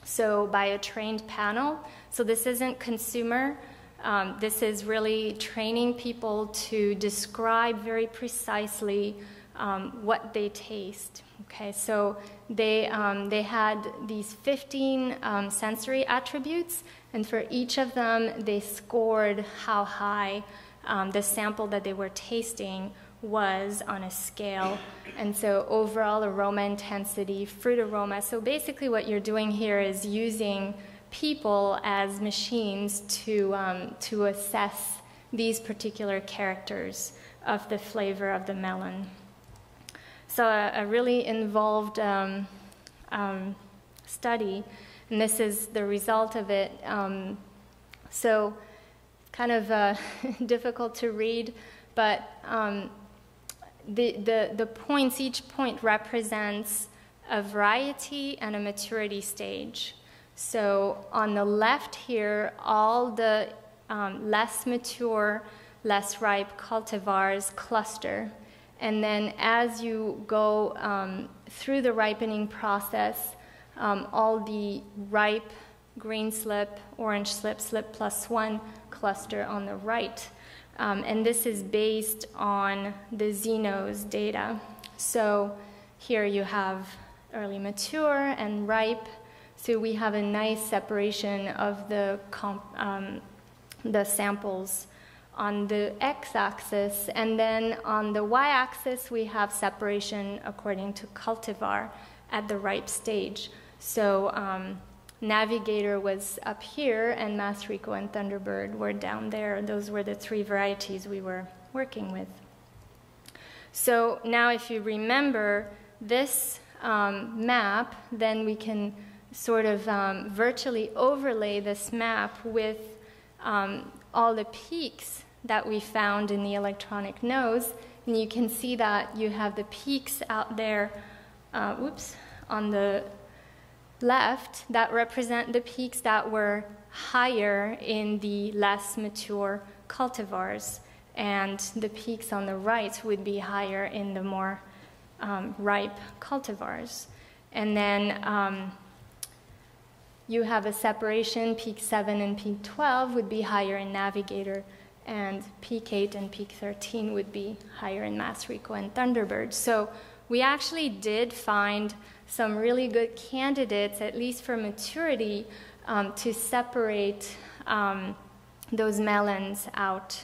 so by a trained panel. So this isn't consumer. Um, this is really training people to describe very precisely um, what they taste. Okay, so they, um, they had these fifteen um, sensory attributes, and for each of them, they scored how high um, the sample that they were tasting was on a scale. And so overall aroma intensity, fruit aroma. So basically what you're doing here is using people as machines to, um, to assess these particular characters of the flavor of the melon. So a, a really involved um, um, study, and this is the result of it. Um, so kind of uh, difficult to read, but um, the, the, the points, each point represents a variety and a maturity stage. So on the left here, all the um, less mature, less ripe cultivars cluster. And then as you go um, through the ripening process, um, all the ripe green slip, orange slip, slip plus one cluster on the right. Um, and this is based on the zNose data. So here you have early mature and ripe. So we have a nice separation of the, comp, um, the samples on the x-axis. And then on the y-axis, we have separation according to cultivar at the ripe stage. So um, Navigator was up here, and Mas Rico and Thunderbird were down there. Those were the three varieties we were working with. So now if you remember this um, map, then we can sort of um, virtually overlay this map with um, all the peaks that we found in the electronic nose. And you can see that you have the peaks out there, uh, oops, on the left that represent the peaks that were higher in the less mature cultivars. And the peaks on the right would be higher in the more um, ripe cultivars. And then um, you have a separation, peak seven and peak twelve would be higher in Navigator, and peak eight and peak thirteen would be higher in Mas Rico and Thunderbird. So we actually did find some really good candidates, at least for maturity, um, to separate um, those melons out.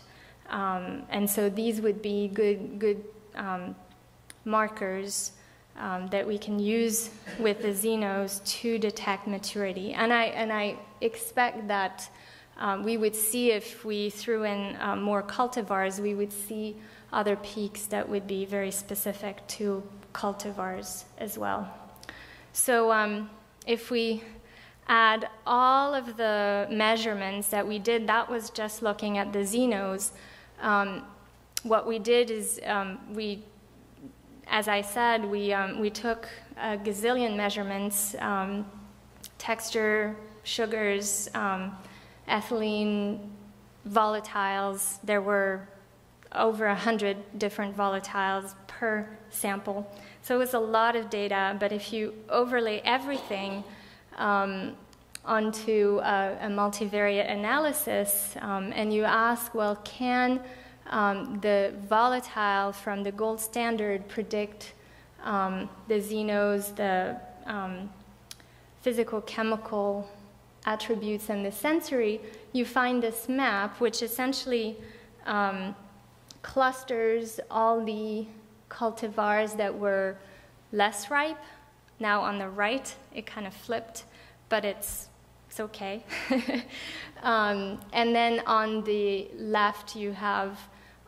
Um, and so these would be good, good um, markers Um, that we can use with the zNose to detect maturity. And I, and I expect that um, we would see, if we threw in uh, more cultivars, we would see other peaks that would be very specific to cultivars as well. So um, if we add all of the measurements that we did, that was just looking at the zNose. Um, what we did is um, we As I said, we, um, we took a gazillion measurements, um, texture, sugars, um, ethylene, volatiles. There were over one hundred different volatiles per sample. So it was a lot of data, but if you overlay everything um, onto a, a multivariate analysis um, and you ask, well, can Um, the volatile from the gold standard predict um, the zNose, the um, physical chemical attributes, and the sensory, you find this map, which essentially um, clusters all the cultivars that were less ripe. Now on the right, it kind of flipped, but it's It's okay. um, and then on the left, you have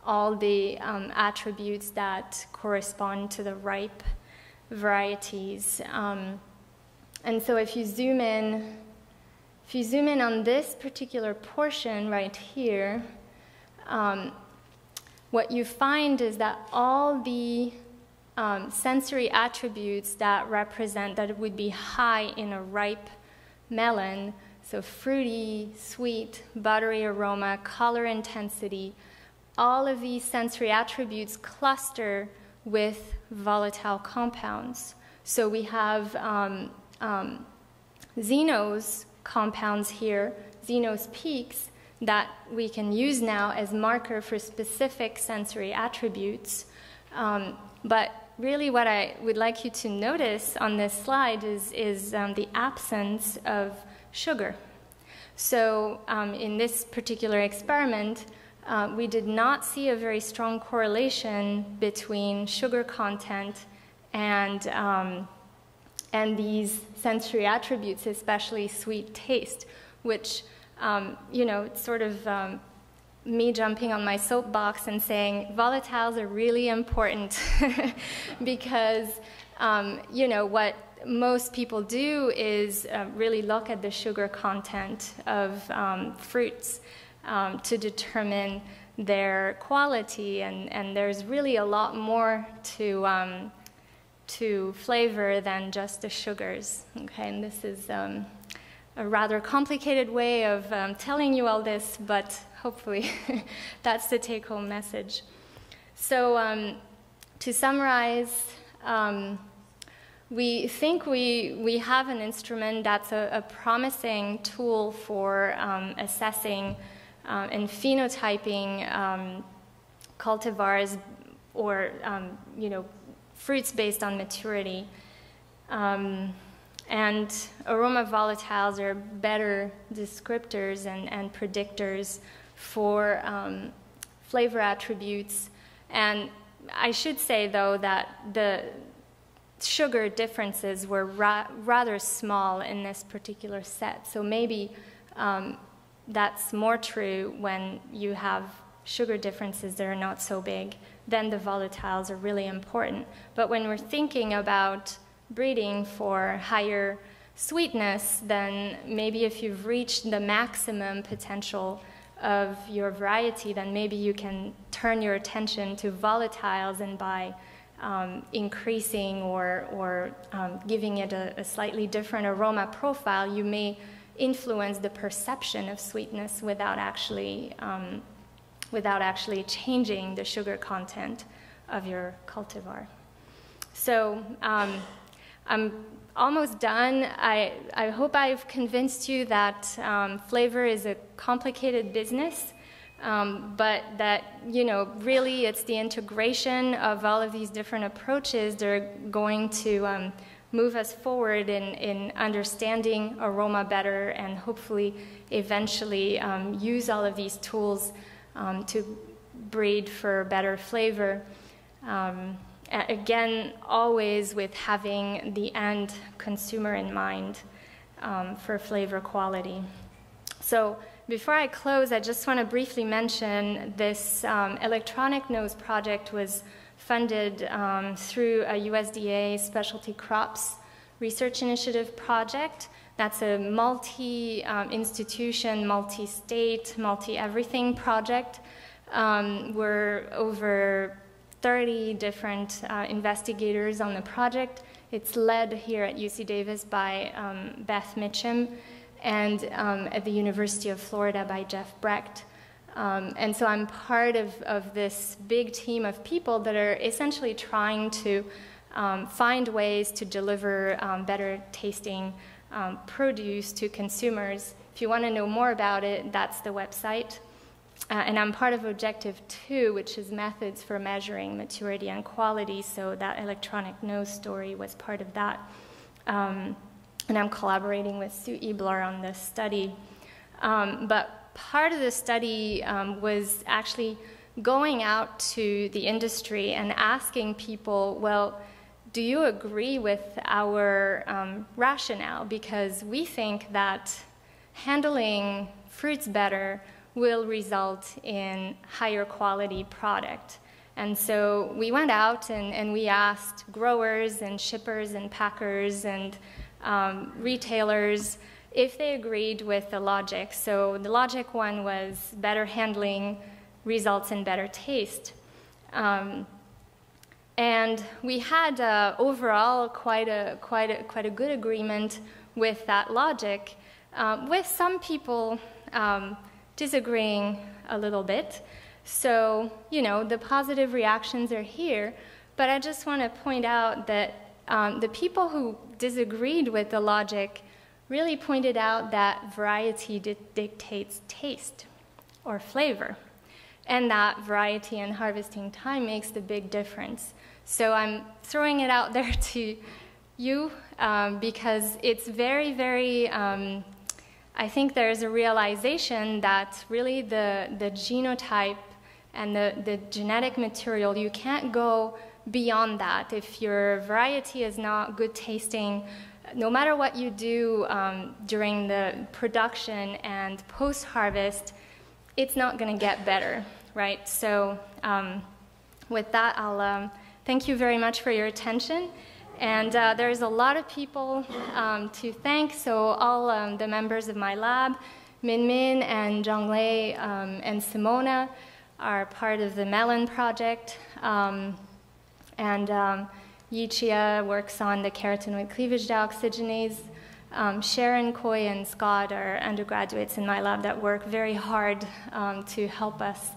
all the um, attributes that correspond to the ripe varieties. Um, and so if you zoom in, if you zoom in on this particular portion right here, um, what you find is that all the um, sensory attributes that represent that it would be high in a ripe melon, so fruity, sweet, buttery aroma, color intensity, all of these sensory attributes cluster with volatile compounds. So we have um, um, zNose compounds here, zNose peaks, that we can use now as marker for specific sensory attributes. Um, but really what I would like you to notice on this slide is, is um, the absence of sugar. So um, in this particular experiment, uh, we did not see a very strong correlation between sugar content and, um, and these sensory attributes, especially sweet taste, which, um, you know, it's sort of um, me jumping on my soapbox and saying volatiles are really important because, um, you know, what most people do is uh, really look at the sugar content of um, fruits um, to determine their quality, and, and there's really a lot more to, um, to flavor than just the sugars, okay? And this is um, a rather complicated way of um, telling you all this, but hopefully that's the take-home message. So um, to summarize, um, we think we, we have an instrument that's a, a promising tool for um, assessing uh, and phenotyping um, cultivars or um, you know, fruits based on maturity. Um, and aroma volatiles are better descriptors and, and predictors for um, flavor attributes. And I should say, though, that the sugar differences were ra rather small in this particular set. So maybe um, that's more true when you have sugar differences that are not so big. Then the volatiles are really important. But when we're thinking about breeding for higher sweetness, then maybe if you've reached the maximum potential of your variety, then maybe you can turn your attention to volatiles and by um, increasing or, or um, giving it a, a slightly different aroma profile, you may influence the perception of sweetness without actually, um, without actually changing the sugar content of your cultivar. So um, I'm almost done. I, I hope I've convinced you that um, flavor is a complicated business, um, but that, you know, really it's the integration of all of these different approaches that are going to um, move us forward in, in understanding aroma better and hopefully eventually um, use all of these tools um, to breed for better flavor. Um, Again, always with having the end consumer in mind um, for flavor quality. So before I close, I just want to briefly mention this um, electronic nose project was funded um, through a U S D A Specialty Crops Research Initiative project. That's a multi-institution, multi-state, multi-everything project um, where over thirty different uh, investigators on the project. It's led here at U C Davis by um, Beth Mitchum and um, at the University of Florida by Jeff Brecht. Um, and so I'm part of, of this big team of people that are essentially trying to um, find ways to deliver um, better tasting um, produce to consumers. If you want to know more about it, that's the website. Uh, and I'm part of Objective two, which is methods for measuring maturity and quality, so that electronic nose story was part of that. Um, and I'm collaborating with Sue Ebler on this study. Um, but part of the study um, was actually going out to the industry and asking people, well, do you agree with our um, rationale? Because we think that handling fruits better will result in higher quality product. And so we went out and, and we asked growers and shippers and packers and um, retailers if they agreed with the logic. So the logic one was better handling results in better taste. Um, and we had uh, overall quite a, quite, a, quite a good agreement with that logic, uh, with some people um, disagreeing a little bit. So, you know, the positive reactions are here, but I just want to point out that um, the people who disagreed with the logic really pointed out that variety di dictates taste or flavor, and that variety and harvesting time makes the big difference. So I'm throwing it out there to you um, because it's very, very um, I think there's a realization that really the, the genotype and the, the genetic material, you can't go beyond that. If your variety is not good tasting, no matter what you do um, during the production and post-harvest, it's not going to get better, right? So um, with that, I'll um, thank you very much for your attention. And uh, there's a lot of people um, to thank, so all um, the members of my lab, Min Min and Zhanglei um, and Simona are part of the Melon Project. Um, and um, Yichia works on the carotenoid cleavage dioxygenase. Um, Sharon, Coy, and Scott are undergraduates in my lab that work very hard um, to help us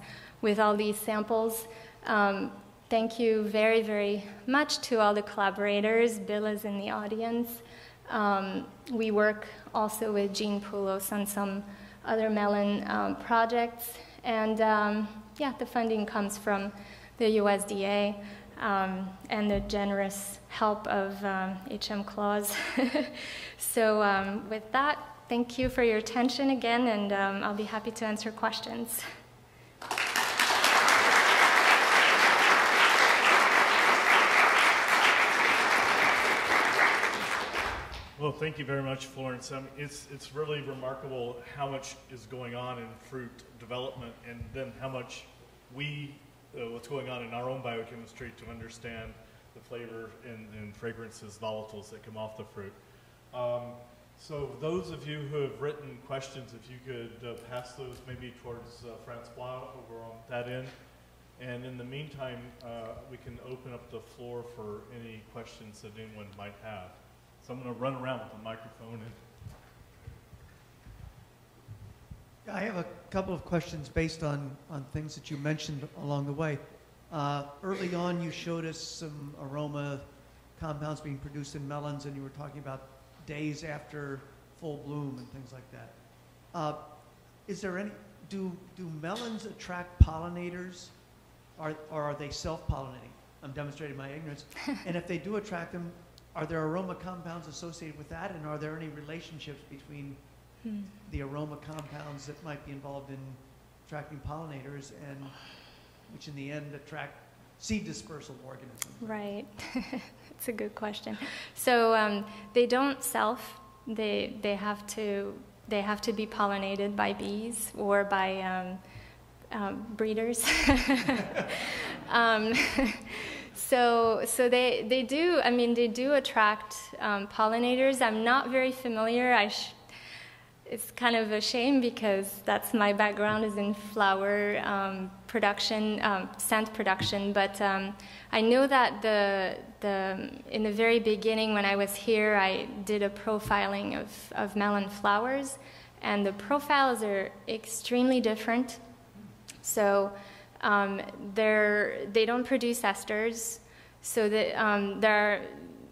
with all these samples. Um, Thank you very, very much to all the collaborators. Bill is in the audience. Um, we work also with Jean Poulos on some other melon um, projects. And um, yeah, the funding comes from the U S D A um, and the generous help of um, H M Clause. So um, with that, thank you for your attention again, and um, I'll be happy to answer questions. Well, thank you very much, Florence. Um, it's, it's really remarkable how much is going on in fruit development, and then how much we, uh, what's going on in our own biochemistry to understand the flavor and, and fragrances, volatiles that come off the fruit. Um, so those of you who have written questions, if you could uh, pass those maybe towards uh, Francois over on that end. And in the meantime, uh, we can open up the floor for any questions that anyone might have. So I'm going to run around with the microphone. And I have a couple of questions based on, on things that you mentioned along the way. Uh, early on, you showed us some aroma compounds being produced in melons, and you were talking about days after full bloom and things like that. Uh, is there any, do, do melons attract pollinators, or, or are they self-pollinating? I'm demonstrating my ignorance. And if they do attract them, are there aroma compounds associated with that, and are there any relationships between hmm. the aroma compounds that might be involved in attracting pollinators and which in the end attract seed dispersal organisms? Right. That's a good question. So um, they don't self, they, they, have to, they have to be pollinated by bees or by um, um, breeders. um, So, so they, they do, I mean, they do attract um, pollinators. I'm not very familiar. I sh it's kind of a shame because that's my background is in flower um, production, um, scent production. But um, I know that the, the, in the very beginning when I was here, I did a profiling of, of melon flowers. And the profiles are extremely different. So Um, they don't produce esters, so that, um, there are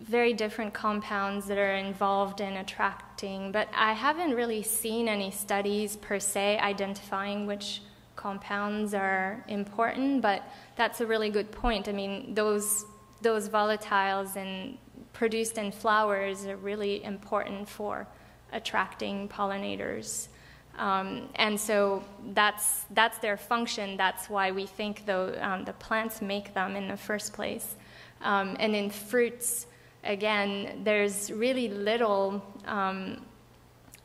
very different compounds that are involved in attracting, but I haven't really seen any studies per se identifying which compounds are important, but that's a really good point. I mean, those, those volatiles in, produced in flowers are really important for attracting pollinators. Um, and so that's, that's their function. That's why we think the, um, the plants make them in the first place. Um, and in fruits, again, there's really little um,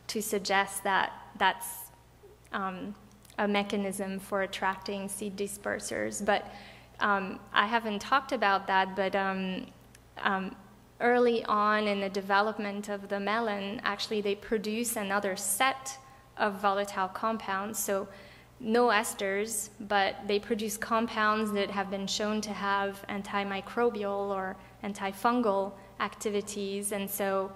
to suggest that that's um, a mechanism for attracting seed dispersers. But um, I haven't talked about that, but um, um, early on in the development of the melon, actually they produce another set of volatile compounds, so no esters, but they produce compounds that have been shown to have antimicrobial or antifungal activities, and so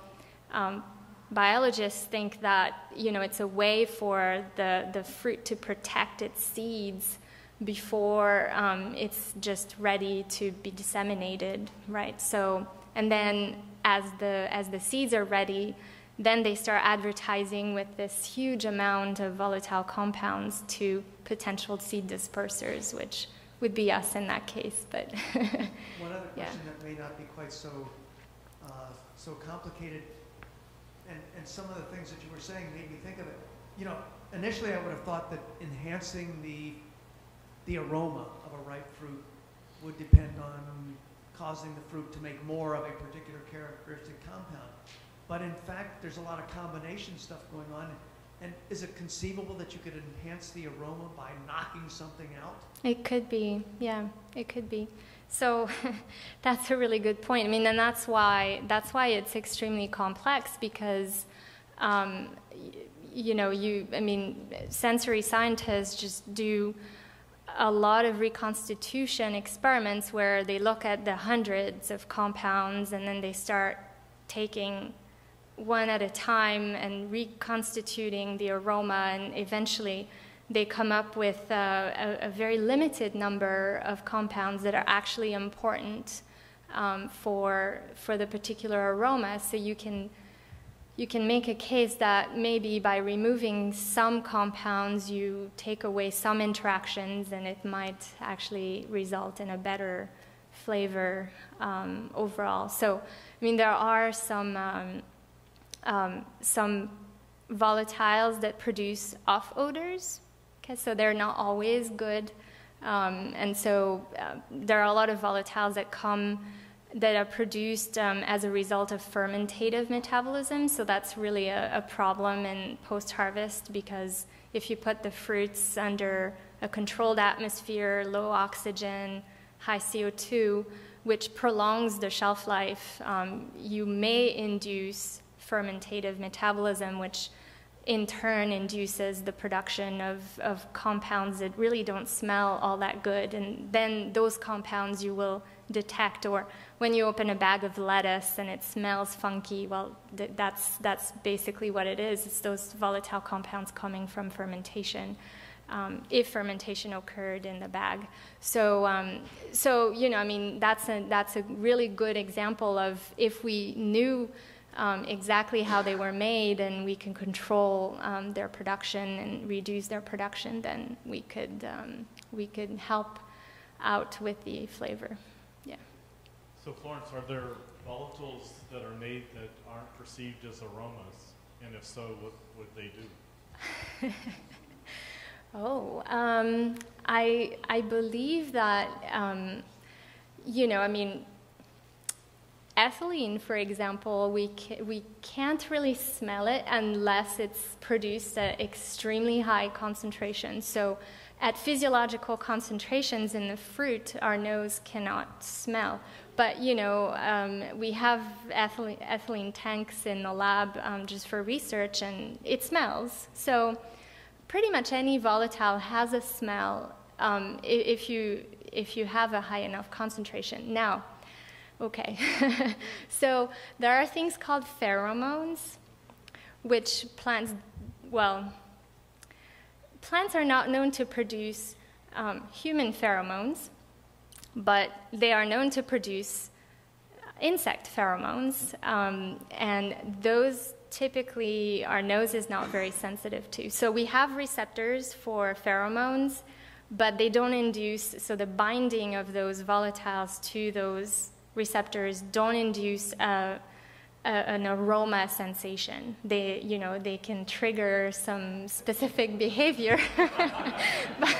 um, biologists think that, you know, it's a way for the, the fruit to protect its seeds before um, it's just ready to be disseminated, right? So, and then as the, as the seeds are ready, then they start advertising with this huge amount of volatile compounds to potential seed dispersers, which would be us in that case. But one other question yeah. that may not be quite so uh, so complicated: and, and some of the things that you were saying made me think of it. You know, initially I would have thought that enhancing the, the aroma of a ripe fruit would depend on causing the fruit to make more of a particular characteristic compound. But in fact, there's a lot of combination stuff going on. And is it conceivable that you could enhance the aroma by knocking something out? It could be, yeah, it could be. So that's a really good point. I mean, and that's why, that's why it's extremely complex, because, um, you know, you, I mean, sensory scientists just do a lot of reconstitution experiments where they look at the hundreds of compounds and then they start taking one at a time and reconstituting the aroma, and eventually they come up with uh, a, a very limited number of compounds that are actually important um, for, for the particular aroma. So you can, you can make a case that maybe by removing some compounds you take away some interactions, and it might actually result in a better flavor um, overall. So, I mean, there are some um, Um, some volatiles that produce off odors, okay, so they're not always good, um, and so uh, there are a lot of volatiles that come, that are produced um, as a result of fermentative metabolism, so that's really a, a problem in post-harvest, because if you put the fruits under a controlled atmosphere, low oxygen, high C O two, which prolongs the shelf life, um, you may induce fermentative metabolism, which in turn induces the production of, of compounds that really don't smell all that good. And then those compounds you will detect, or when you open a bag of lettuce and it smells funky, well, th that's, that's basically what it is. It's those volatile compounds coming from fermentation, um, if fermentation occurred in the bag. So, um, so you know, I mean, that's a, that's a really good example of if we knew Um, exactly how they were made, and we can control um, their production and reduce their production, then we could um, we could help out with the flavor. Yeah. So Florence, are there volatiles that are made that aren't perceived as aromas, and if so, what would they do? oh, um, I I believe that um, you know, I mean. Ethylene, for example, we, ca we can't really smell it unless it's produced at extremely high concentrations. So at physiological concentrations in the fruit, our nose cannot smell. But, you know, um, we have ethylene, ethylene tanks in the lab um, just for research, and it smells. So pretty much any volatile has a smell um, if, you, if you have a high enough concentration. Now, okay, so there are things called pheromones, which plants, well, plants are not known to produce um, human pheromones, but they are known to produce insect pheromones, um, and those typically our nose is not very sensitive to. So we have receptors for pheromones, but they don't induce, so the binding of those volatiles to those receptors don't induce a, a, an aroma sensation. They, you know, they can trigger some specific behavior. but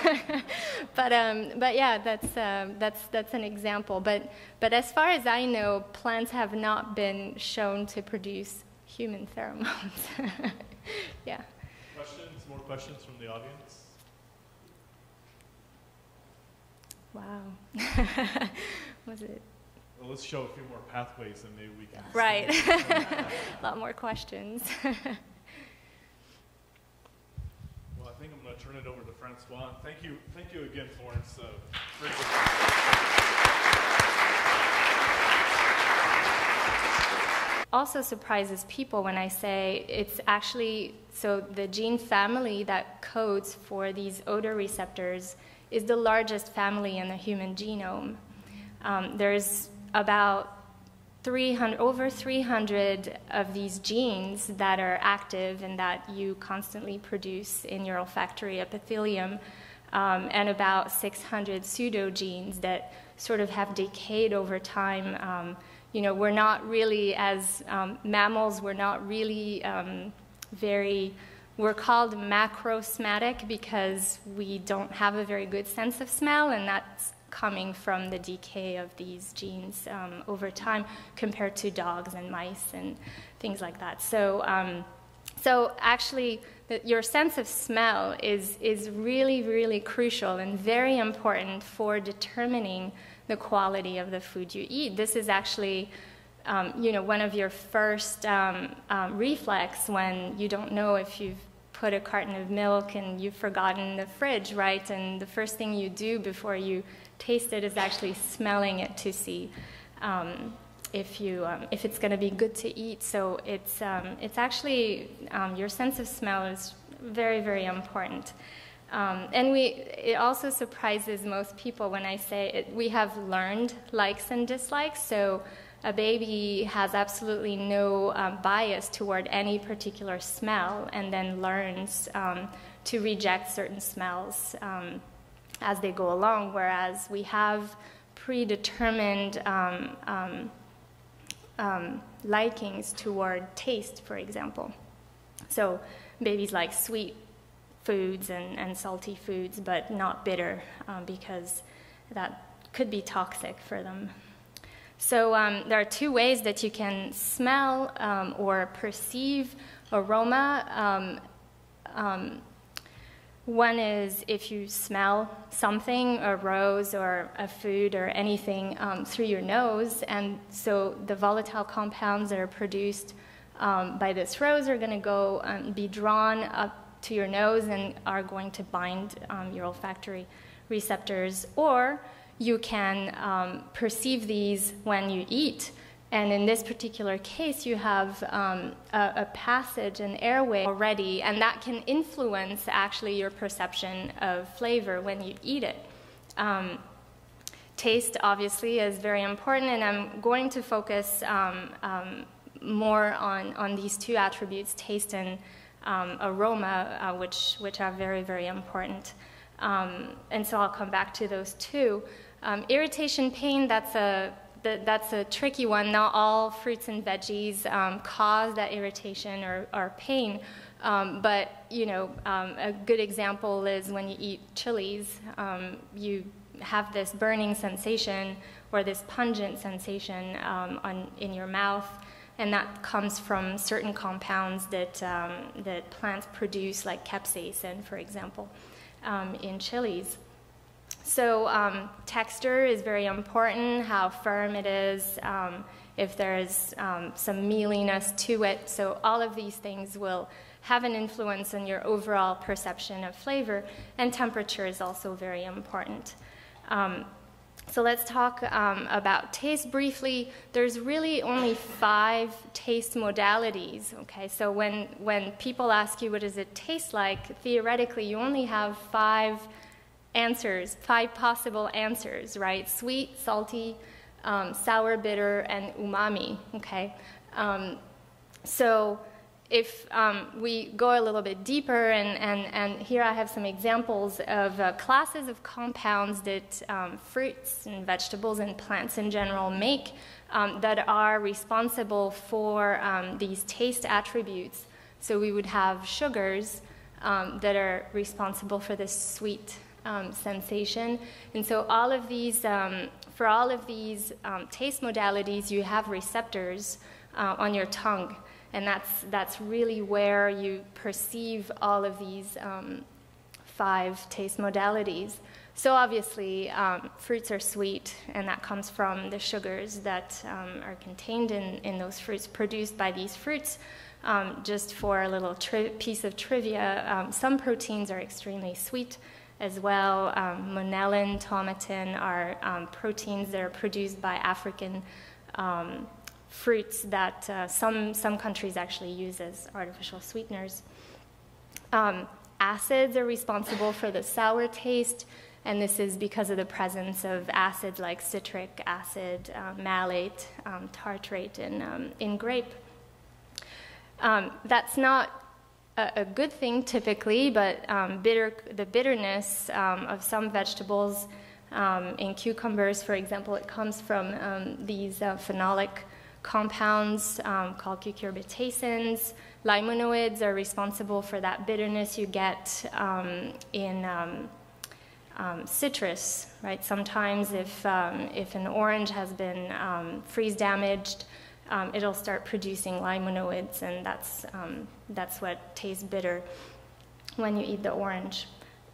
but, um, but yeah, that's uh, that's that's an example. But but as far as I know, plants have not been shown to produce human pheromones. Yeah. Questions? More questions from the audience? Wow. Was it? Well, let's show a few more pathways, and maybe we can... Right. A lot more questions. Well, I think I'm going to turn it over to Francois. Thank you, thank you again, Florence. Uh, for also surprises people when I say it's actually... So the gene family that codes for these odoreceptors is the largest family in the human genome. Um, there's about three hundred, over three hundred of these genes that are active and that you constantly produce in your olfactory epithelium, um, and about six hundred pseudogenes that sort of have decayed over time, um, you know, we're not really, as um, mammals, we're not really um, very, we're called macrosmatic because we don't have a very good sense of smell, and that's coming from the decay of these genes um, over time compared to dogs and mice and things like that. So, um, so actually, the, your sense of smell is, is really, really crucial and very important for determining the quality of the food you eat. This is actually um, you know, one of your first um, um, reflex when you don't know if you've put a carton of milk and you've forgotten the fridge, right? And the first thing you do before you taste it is actually smelling it to see um, if you um, if it's going to be good to eat. So it's um, it's actually um, your sense of smell is very, very important. Um, and we, it also surprises most people when I say it, we have learned likes and dislikes. So a baby has absolutely no um, bias toward any particular smell, and then learns um, to reject certain smells um, as they go along, whereas we have predetermined um, um, um, likings toward taste, for example. So babies like sweet foods and, and salty foods, but not bitter, um, because that could be toxic for them. So um, there are two ways that you can smell um, or perceive aroma. Um, um, one is if you smell something, a rose or a food or anything, um, through your nose, and so the volatile compounds that are produced um, by this rose are going to go and um, be drawn up to your nose and are going to bind um, your olfactory receptors. Or you can um, perceive these when you eat. And in this particular case, you have um, a, a passage, an airway already, and that can influence actually your perception of flavor when you eat it. Um, taste, obviously, is very important, and I'm going to focus um, um, more on, on these two attributes, taste and um, aroma, uh, which, which are very, very important. Um, and so I'll come back to those two. Um, irritation, pain, that's a, that, that's a tricky one. Not all fruits and veggies um, cause that irritation or, or pain. Um, but, you know, um, a good example is when you eat chilies, um, you have this burning sensation or this pungent sensation um, on, in your mouth. And that comes from certain compounds that, um, that plants produce, like capsaicin, for example. Um, in chilies. So um, texture is very important, how firm it is, um, if there's um, some mealiness to it. So all of these things will have an influence on your overall perception of flavor, and temperature is also very important. Um, so let's talk um, about taste briefly. There's really only five taste modalities, okay? So when, when people ask you what does it taste like, theoretically you only have five answers, five possible answers, right? Sweet, salty, um, sour, bitter, and umami, okay? Um, so if um, we go a little bit deeper, and, and, and here I have some examples of uh, classes of compounds that um, fruits and vegetables and plants in general make um, that are responsible for um, these taste attributes. So we would have sugars um, that are responsible for this sweet um, sensation. And so all of these, um, for all of these um, taste modalities, you have receptors uh, on your tongue. And that's, that's really where you perceive all of these um, five taste modalities. So obviously, um, fruits are sweet, and that comes from the sugars that um, are contained in, in those fruits, produced by these fruits. Um, just for a little tri piece of trivia, um, some proteins are extremely sweet as well. Um, monellin, tomatin are um, proteins that are produced by African um, fruits that uh, some, some countries actually use as artificial sweeteners. Um, acids are responsible for the sour taste, and this is because of the presence of acids like citric acid, uh, malate, um, tartrate in, um, in grape. Um, that's not a, a good thing typically, but um, bitter, the bitterness um, of some vegetables Um, in cucumbers, for example, it comes from um, these uh, phenolic compounds um, called cucurbitacins. Limonoids are responsible for that bitterness you get um, in um, um, citrus, right? Sometimes if, um, if an orange has been um, freeze damaged, um, it'll start producing limonoids, and that's, um, that's what tastes bitter when you eat the orange.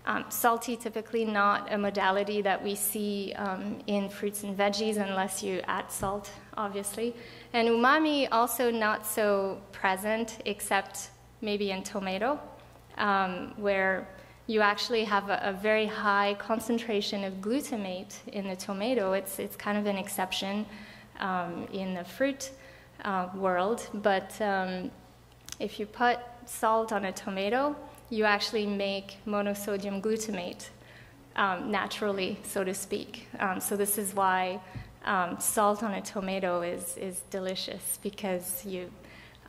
Um, salty, typically not a modality that we see um, in fruits and veggies unless you add salt, obviously. And umami, also not so present, except maybe in tomato, um, where you actually have a, a very high concentration of glutamate in the tomato. It's, it's kind of an exception um, in the fruit uh, world, but um, if you put salt on a tomato, you actually make monosodium glutamate um, naturally, so to speak. Um, so this is why um, salt on a tomato is, is delicious, because you,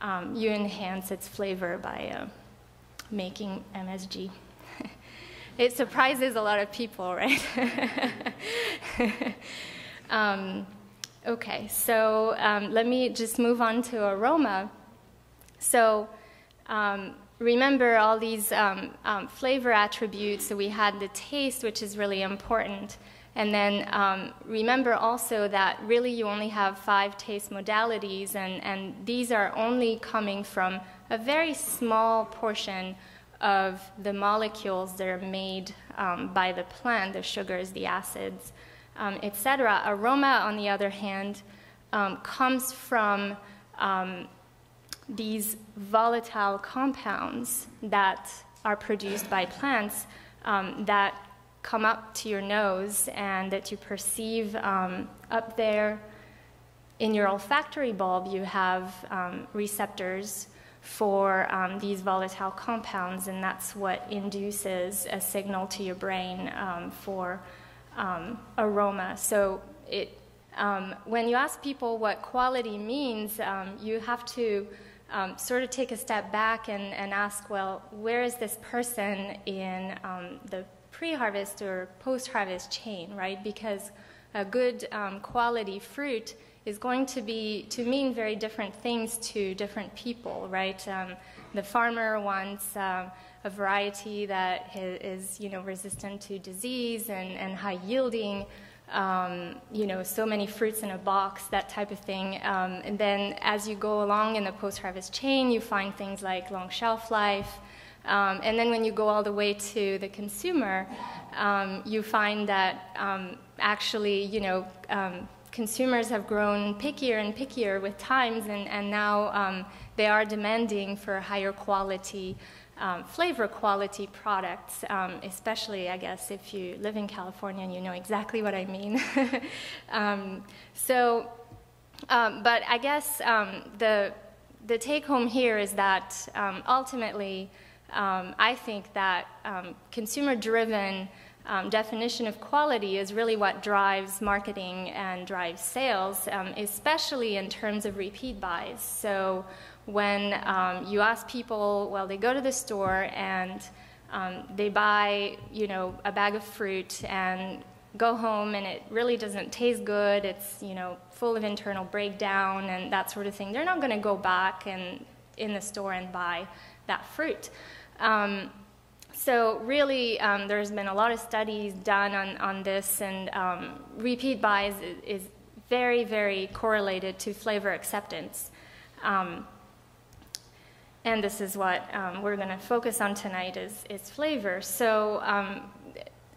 um, you enhance its flavor by uh, making M S G. It surprises a lot of people, right? um, okay, so um, let me just move on to aroma. So. Um, Remember all these um, um, flavor attributes. So we had the taste, which is really important. And then um, remember also that really you only have five taste modalities, and, and these are only coming from a very small portion of the molecules that are made um, by the plant, the sugars, the acids, um, et cetera. Aroma, on the other hand, um, comes from um, these volatile compounds that are produced by plants um, that come up to your nose and that you perceive um, up there in your olfactory bulb. You have um, receptors for um, these volatile compounds, and that's what induces a signal to your brain um, for um, aroma. So it, um, when you ask people what quality means, um, you have to Um, sort of take a step back and, and ask, well, where is this person in um, the pre-harvest or post-harvest chain, right? Because a good um, quality fruit is going to be to mean very different things to different people, right? Um, the farmer wants um, a variety that is, you know, resistant to disease and, and high yielding. Um, you know, so many fruits in a box, that type of thing. Um, and then as you go along in the post-harvest chain, you find things like long shelf life. Um, and then when you go all the way to the consumer, um, you find that um, actually, you know, um, consumers have grown pickier and pickier with times, and, and now um, they are demanding for higher quality, Um, flavor quality products, um, especially, I guess, if you live in California and you know exactly what I mean. um, so, um, but I guess um, the, the take home here is that um, ultimately um, I think that um, consumer-driven um, definition of quality is really what drives marketing and drives sales, um, especially in terms of repeat buys. So, when um, you ask people, well, they go to the store and um, they buy, you know, a bag of fruit and go home, and it really doesn't taste good. It's, you know, full of internal breakdown and that sort of thing. They're not going to go back and in the store and buy that fruit. Um, so really, um, there's been a lot of studies done on, on this, and um, repeat buys is, is very, very correlated to flavor acceptance. Um, And this is what um, we're going to focus on tonight is, is flavor. So um,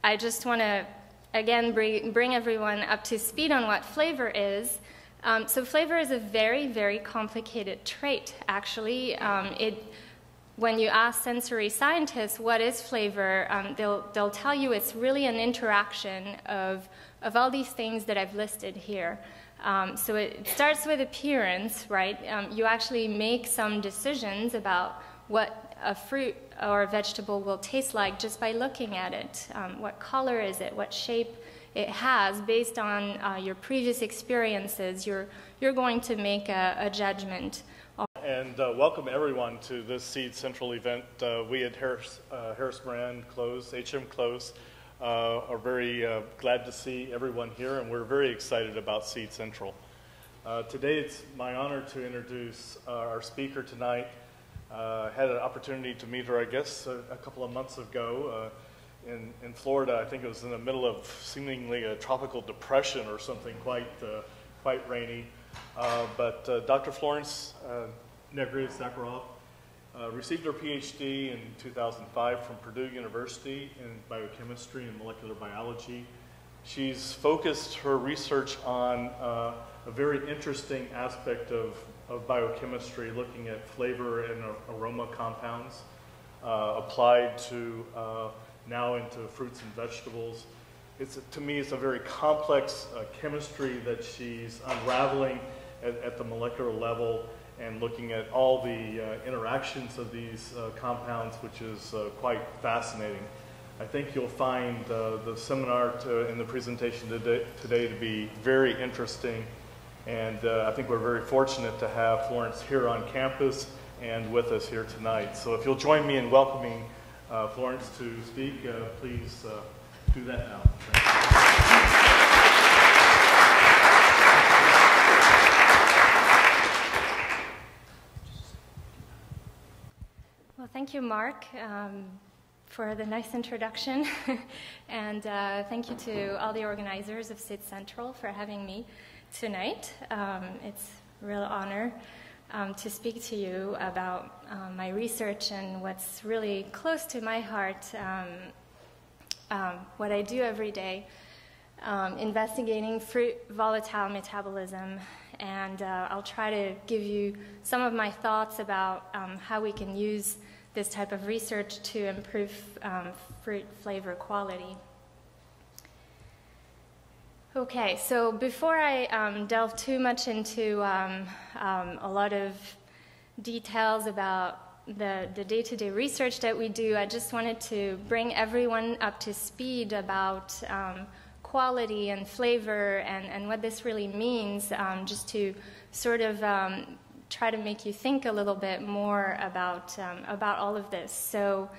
I just want to, again, bring, bring everyone up to speed on what flavor is. Um, so flavor is a very, very complicated trait, actually. Um, it, when you ask sensory scientists what is flavor, um, they'll, they'll tell you it's really an interaction of, of all these things that I've listed here. Um, so it starts with appearance, right? Um, you actually make some decisions about what a fruit or a vegetable will taste like just by looking at it. Um, what color is it? What shape it has? Based on uh, your previous experiences, you're, you're going to make a, a judgment. And uh, welcome everyone to this Seed Central event. Uh, we at Harris, uh, Harris-Moran Clause, H M Clause, uh, are very uh, glad to see everyone here, and we're very excited about Seed Central. Uh, today it's my honor to introduce uh, our speaker tonight. Uh, had an opportunity to meet her, I guess, a, a couple of months ago uh, in, in Florida. I think it was in the middle of seemingly a tropical depression or something quite, uh, quite rainy. Uh, but uh, Doctor Florence uh, Negris Zakharov uh, received her PhD in two thousand five from Purdue University in biochemistry and molecular biology. She's focused her research on uh, a very interesting aspect of, of biochemistry, looking at flavor and aroma compounds uh, applied to uh, now into fruits and vegetables. It's, to me, it's a very complex uh, chemistry that she's unraveling at, at the molecular level and looking at all the uh, interactions of these uh, compounds, which is uh, quite fascinating. I think you'll find uh, the seminar to, and the presentation today, today to be very interesting. And uh, I think we're very fortunate to have Florence here on campus and with us here tonight. So if you'll join me in welcoming uh, Florence to speak, uh, please uh, do that now. Well, thank you, Mark, um, for the nice introduction. And uh, thank you to all the organizers of Seed Central for having me tonight. Um, it's a real honor um, to speak to you about um, my research and what's really close to my heart, um, um, what I do every day, um, investigating fruit volatile metabolism. And uh, I'll try to give you some of my thoughts about um, how we can use this type of research to improve um, fruit flavor quality. Okay, so before I um, delve too much into um, um, a lot of details about the, the day-to-day research that we do, I just wanted to bring everyone up to speed about um, quality and flavor and, and what this really means, um, just to sort of um, try to make you think a little bit more about, um, about all of this. So.